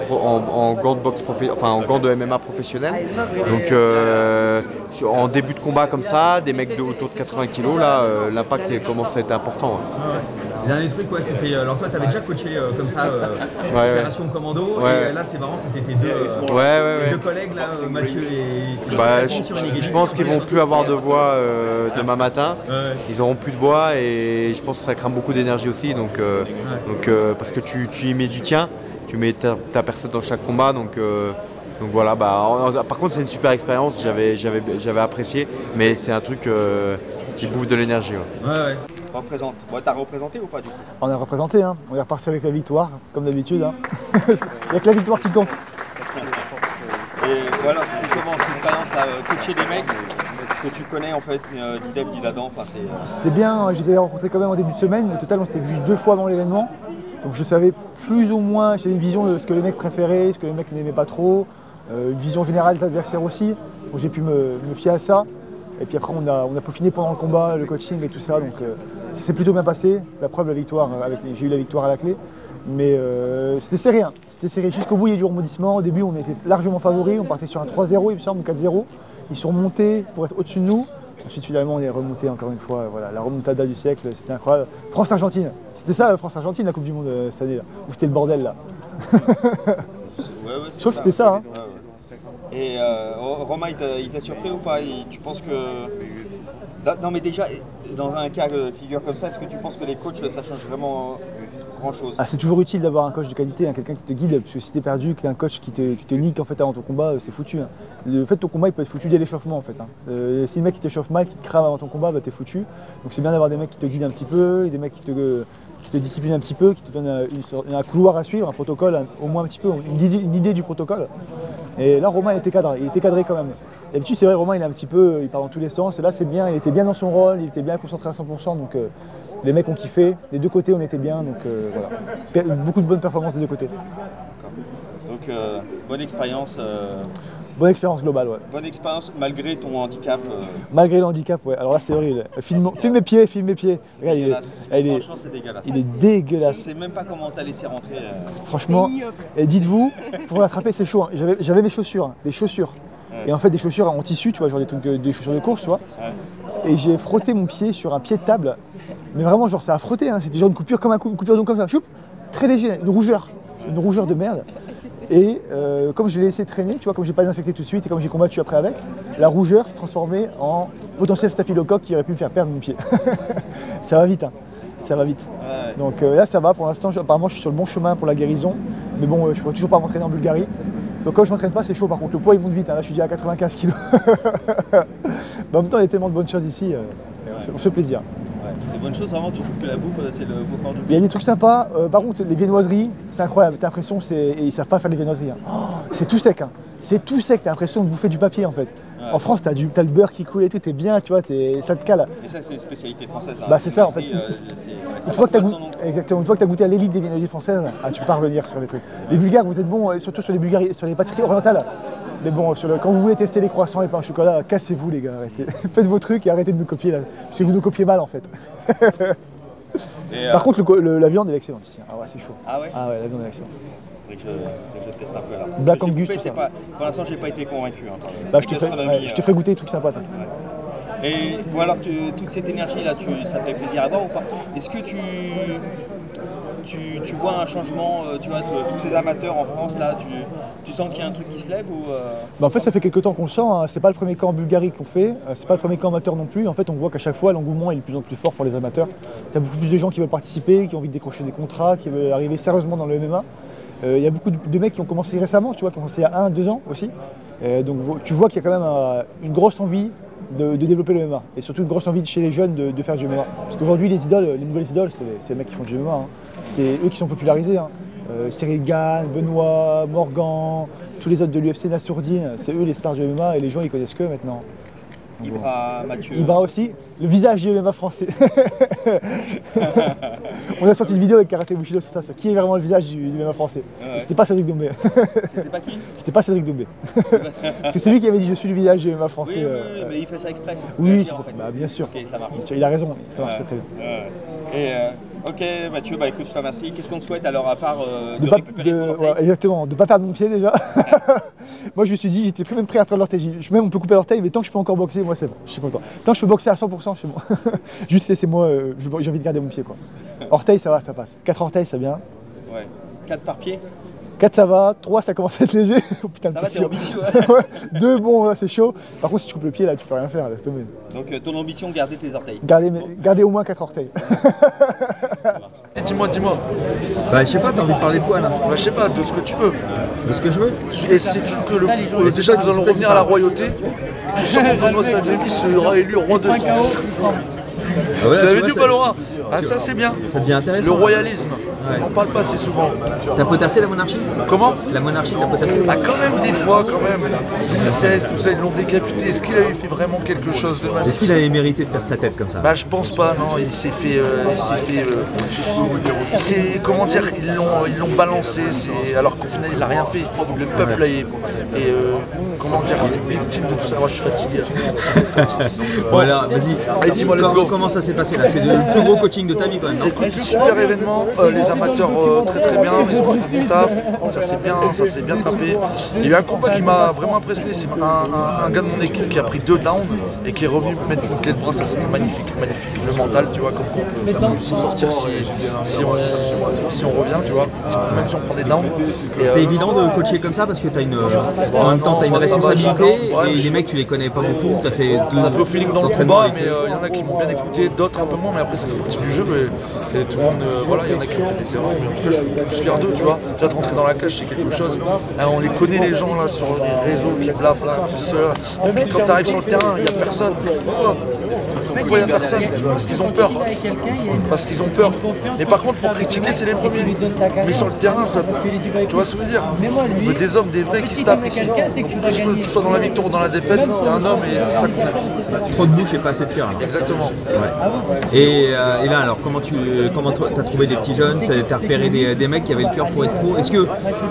gants de boxe, en gants de MMA professionnel. Donc en début de combat comme ça, des mecs autour de 80 kg, là, l'impact commence à être important. Hein. Dernier truc, ouais, c'était. Alors, toi, t'avais déjà coaché comme ça, opération commando, et là, c'est marrant, c'était tes deux collègues, là, Mathieu et. Bah, je pense qu'ils vont plus avoir de voix demain matin. Ils auront plus de voix et je pense que ça crame beaucoup d'énergie aussi, donc, parce que tu y mets du tien, tu mets ta personne dans chaque combat, donc voilà. Par contre, c'est une super expérience, j'avais apprécié, mais c'est un truc qui bouffe de l'énergie. Représente. Bon, t'as représenté ou pas du coup? On a représenté, hein. On est reparti avec la victoire, comme d'habitude. Hein. Il n'y a que la victoire qui compte. Et voilà, c'était comment cette expérience là, coacher des mecs que tu connais en fait, d'Ideb, d'Idadan. C'était bien, je les avais rencontrés quand même en début de semaine. Au total, on s'était vu 2 fois avant l'événement. Donc je savais plus ou moins, j'avais une vision de ce que les mecs préféraient, ce que les mecs n'aimaient pas trop, une vision générale de l'adversaire aussi. Donc j'ai pu me fier à ça. Et puis après, on a peaufiné pendant le combat, le coaching et tout ça, donc c'est plutôt bien passé. La preuve, la victoire, j'ai eu la victoire à la clé, mais c'était serré, hein. C'était serré. Jusqu'au bout, il y a eu du rebondissement. Au début, on était largement favoris, on partait sur un 3-0, il me semble, 4-0. Ils sont montés pour être au-dessus de nous. Ensuite, finalement, on est remonté encore une fois. Voilà, la remontada du siècle, c'était incroyable. France-Argentine, c'était ça la France-Argentine, la Coupe du Monde cette année, là, où c'était le bordel, là. Je trouve que c'était ça, hein. Et Romain, il t'a surpris ou pas? Tu penses que... Non mais déjà, dans un cas de figure comme ça, est-ce que tu penses que les coachs, ça change vraiment grand-chose? C'est toujours utile d'avoir un coach de qualité, hein, quelqu'un qui te guide, parce que si t'es perdu, qu'un coach qui te nique en fait, avant ton combat, c'est foutu. Hein. Le fait ton combat, il peut être foutu dès l'échauffement en fait. Hein. Si le mec qui t'échauffe mal, qui te crame avant ton combat, bah, t'es foutu. Donc c'est bien d'avoir des mecs qui te guident un petit peu, et des mecs qui te discipline un petit peu, qui te donne un couloir à suivre, un protocole, au moins un petit peu, une idée du protocole. Et là, Romain, il était cadré quand même. D'habitude, c'est vrai, Romain, il part dans tous les sens. Et là, c'est bien, il était bien dans son rôle, il était bien concentré à 100%. Donc, les mecs ont kiffé. Des deux côtés, on était bien. Donc, voilà. Beaucoup de bonnes performances des deux côtés. Donc, bonne expérience. Bonne expérience globale, ouais. Bonne expérience malgré ton handicap. Malgré le handicap, ouais. Alors là, c'est horrible. Filme mes pieds. Regarde, franchement, c'est dégueulasse. Il est dégueulasse. Je sais même pas comment t'as laissé rentrer. Franchement, et dites-vous, pour l'attraper, c'est chaud. Hein. J'avais mes chaussures, hein, des chaussures. Ouais. Et en fait, des chaussures en tissu, tu vois, genre des chaussures de course, tu vois. Ouais. Et j'ai frotté mon pied sur un pied de table. Mais vraiment, genre, ça a frotté. Hein. C'était genre une coupure comme d'ongles comme ça. Choup, très léger, une rougeur. Ouais. Une rougeur de merde. Et comme je l'ai laissé traîner, tu vois, comme je n'ai pas désinfecté tout de suite et comme j'ai combattu après avec, la rougeur s'est transformée en potentiel staphylocoque qui aurait pu me faire perdre mon pied. Ça va vite, hein. Ça va vite. Ouais. Donc là, ça va pour l'instant. Apparemment, je suis sur le bon chemin pour la guérison. Mais bon, je ne pourrais toujours pas m'entraîner en Bulgarie. Donc quand je ne m'entraîne pas, c'est chaud. Par contre, le poids, il monte vite. Hein. Là, je suis déjà à 95 kg. Mais en même temps, il y a tellement de bonnes choses ici. On se fait plaisir. Les bonnes choses, vraiment, tu trouves que la bouffe, c'est le beau corps du pays. Il y a des trucs sympas. Par contre, les viennoiseries, c'est incroyable. T'as l'impression qu'ils ne savent pas faire les viennoiseries. Hein. Oh, c'est tout sec. Hein. C'est tout sec. T'as l'impression de bouffer du papier, en fait. Ouais. En France, t'as le beurre qui coule et tout. T'es bien, tu vois. Ça te cale. Et ça, c'est une spécialité française. Hein. Bah, c'est ça, en fait. Une fois que t'as goûté à l'élite des viennoiseries françaises, ah, tu peux pas revenir sur les trucs. Les Bulgares, vous êtes bons, surtout sur les pâtisseries orientales. Mais bon, quand vous voulez tester les croissants, les pains au chocolat, cassez-vous les gars, arrêtez. Faites vos trucs et arrêtez de nous copier, là, parce que vous nous copiez mal en fait. Par contre, la viande elle est excellente ici. Ah ouais, c'est chaud. Ah ouais? Ah ouais, la viande est excellente. Je teste un peu là. Black Angus. Pour l'instant, j'ai pas été convaincu. Hein, bah, je te ferai goûter des trucs sympas. Et ou alors, toute cette énergie là, ça te fait plaisir à boire ou pas? Est-ce que tu... tu vois un changement, tu vois, de tous ces amateurs en France là, tu sens qu'il y a un truc qui se lève ou bah en fait, ça fait quelques temps qu'on le sent, hein. C'est pas le premier camp en Bulgarie qu'on fait, c'est pas le premier camp amateur non plus. En fait, on voit qu'à chaque fois, l'engouement est de plus en plus fort pour les amateurs. Tu as beaucoup plus de gens qui veulent participer, qui ont envie de décrocher des contrats, qui veulent arriver sérieusement dans le MMA. Il y a beaucoup de mecs qui ont commencé récemment, tu vois, qui ont commencé il y a 1-2 ans aussi. Donc tu vois qu'il y a quand même une grosse envie de développer le MMA et surtout une grosse envie chez les jeunes de faire du MMA. Parce qu'aujourd'hui, les idoles, les nouvelles idoles, c'est les mecs qui font du MMA. Hein. C'est eux qui sont popularisés. Hein. Cyril Gann, Benoît, Morgan, tous les autres de l'UFC, Nassourdine, c'est eux les stars du MMA et les gens ils connaissent que maintenant. Donc, Ibra, bon. Mathieu. Ibra aussi, le visage du MMA français. On a sorti une vidéo avec Karaté Bushido sur ça, sur qui est vraiment le visage du MMA français. Ouais. C'était pas Cédric Doumbé. C'était pas qui? C'était pas Cédric Doumbé. Parce que c'est lui qui avait dit je suis le visage du MMA français. Oui, oui mais il fait ça exprès. Oui, en fait. Bah, bien sûr. Okay, ça marche. Bien sûr. Il a raison, ça marche très bien. Et ok Mathieu, bah écoute, je te remercie. Qu'est-ce qu'on te souhaite alors à part de récupérer ton orteil ? Ouais, exactement, de ne pas perdre mon pied déjà. Moi je me suis dit, j'étais même prêt à perdre l'orteil. Même on peut couper l'orteil, mais tant que je peux encore boxer, moi c'est bon, je suis content. Tant que je peux boxer à 100%, c'est bon. Juste laissez-moi, j'ai envie de garder mon pied quoi. Orteil ça va, ça passe. 4 orteils c'est bien. Ouais, 4 par pied. 4 ça va, 3 ça commence à être léger. Oh, putain, ça va, c'est ambitieux. 2 bon, là c'est chaud. Par contre, si tu coupes le pied, là tu peux rien faire. Là, donc ton ambition, garder tes orteils. Garder au moins 4 orteils. Dis-moi. Bah, je sais pas, t'as envie de parler de quoi là? Bah, je sais pas, de ce que tu veux. De ce que je veux? Et sais-tu que le. Déjà, nous allons revenir à la royauté. Benoît Saint-Denis sera élu roi de France. Ah ouais, tu l'avais dit ou pas Laura? Ah ça c'est bien, ça devient intéressant. Le royalisme, ouais. On parle pas assez souvent. T'as potassé la monarchie? Comment? La monarchie, t'as potassé? Ah quand même des fois, quand même. Ils cessent, tout ça, ils l'ont décapité. Est-ce qu'il avait fait vraiment quelque chose de mal? Est-ce qu'il avait mérité de perdre sa tête comme ça? Bah je pense pas, non, il s'est fait... comment dire, ils l'ont balancé, alors qu'au final il a rien fait. Le peuple est... comment dire, victime de tout ça. Moi je suis fatigué. Voilà, vas-y. Allez dis-moi, let's go. Comment ça s'est passé là? C'est le plus gros coaching de ta vie quand même. Écoute, super événement, les amateurs très très bien, ils ont fait mon taf, ça s'est bien tapé. Il y a eu un combat qui m'a vraiment impressionné, c'est un gars de mon équipe qui a pris 2 downs et qui est revenu mettre une clé de bras, ça c'était magnifique, magnifique. Le mental, tu vois, comme on peut s'en sortir si on revient, tu vois, même si on prend des downs. C'est évident de coacher comme ça parce que t'as une... en même temps t'as une responsabilité et les mecs tu les connais pas beaucoup, t'as fait au feeling dans le combat, mais il y en a qui m'ont bien écouté, d'autres un peu moins, mais après ça fait partie du jeu. Mais tout le monde, voilà, il y en a qui ont fait des erreurs, mais en tout cas je suis tous fier d'eux, tu vois. Déjà de rentrer dans la cage c'est quelque chose, alors, on les connaît les gens là sur les réseaux, qui blabla, qui se... Et puis quand t'arrives sur le terrain, il n'y a personne. Pourquoi il n'y a personne? Parce qu'ils ont peur. Parce qu'ils ont peur. Et par contre pour critiquer c'est les premiers. Mais sur le terrain, ça, tu vois ce que je veux dire? On veut des hommes, des vrais qui se tapent ici. Que tu sois dans la victoire ou dans la défaite, t'es un homme et c'est ça qu'on aime. Trop de bouche et pas assez de cœur. Exactement. Ouais. Et là alors, comment t'as trouvé des petits jeunes? T'as repéré des mecs qui avaient le cœur pour être pro? Est-ce que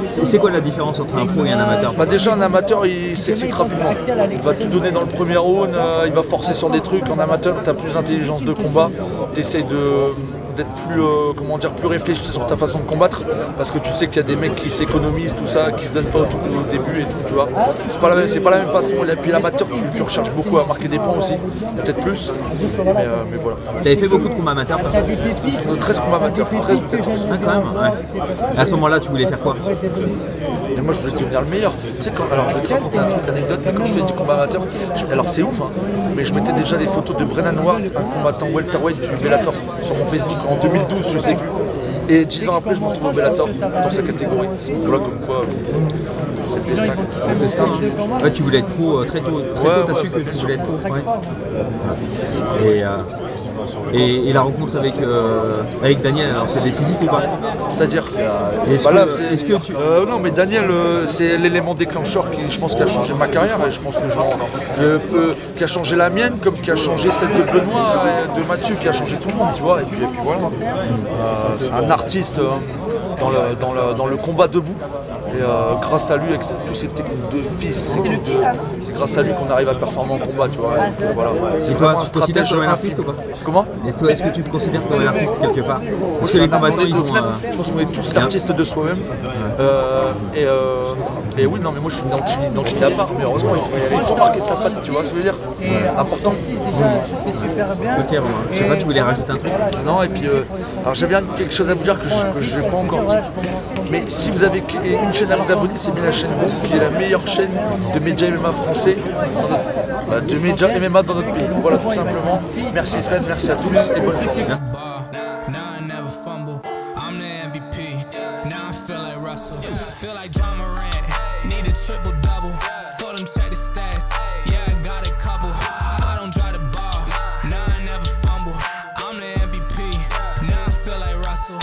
c'est quoi la différence entre un pro et un amateur? Bah déjà un amateur il s'excite rapidement. Il va tout donner dans le premier round, il va forcer sur des trucs. En amateur, t'as plus d'intelligence de combat, t'essayes d'être plus, comment dire, plus réfléchi sur ta façon de combattre, parce que tu sais qu'il y a des mecs qui s'économisent, tout ça, qui se donnent pas au début et tout, tu vois. C'est pas la même façon. Et puis l'amateur, tu recherches beaucoup à marquer des points aussi, peut-être plus, mais voilà. T'avais fait beaucoup de combats amateurs, par exemple? 13 combats amateurs, 13 ou 14. Ah, quand même, ouais. À ce moment-là, tu voulais faire quoi? Et moi, je voulais devenir le meilleur. Tu sais, alors, je vais te raconter un truc, une anecdote, mais quand je fais du combat amateur, alors c'est ouf, hein, mais je mettais déjà des photos de Brennan Ward, un combattant welterweight du Bellator, sur mon Facebook. En 2012, je sais. Et 10 ans après, je me retrouve au Bellator dans sa catégorie. Voilà comme quoi, c'est le destin. Le destin tu voulais être pro très tôt. Très tôt, t'as su que tu voulais être pro. Ouais. Et la rencontre avec Daniel, alors c'est décisif ou pas? C'est-à-dire non, mais Daniel, c'est l'élément déclencheur qui, je pense, qui a changé ma carrière. Et je pense que qui a changé la mienne, comme qui a changé celle de Benoît, de Mathieu, qui a changé tout le monde, tu vois. Et puis voilà. C'est un artiste dans le combat debout. Et grâce à lui, avec toutes ces techniques de fils, c'est grâce à lui qu'on arrive à performer en combat, tu vois. Donc, voilà. C'est toi, tu te considères comme un artiste ou pas? Comment? Est-ce que tu te considères comme un artiste quelque part? Parce que les combattants, ils sont... Je pense qu'on est tous l'artiste de soi-même. Et oui, non, mais moi je suis une identité à part, mais heureusement, il faut marquer sa patte, tu vois ce que je veux dire. et important. C'est super bien. Ok, Romain, je sais pas, tu voulais rajouter un truc? Non, et puis, alors j'avais quelque chose à vous dire que je n'ai pas encore dit. Mais si vous avez une chaîne à vous abonner, c'est bien la chaîne Gong, qui est la meilleure chaîne de média MMA français, de média MMA dans notre pays. Voilà, tout simplement. Merci Fred, merci à tous et bonne journée. So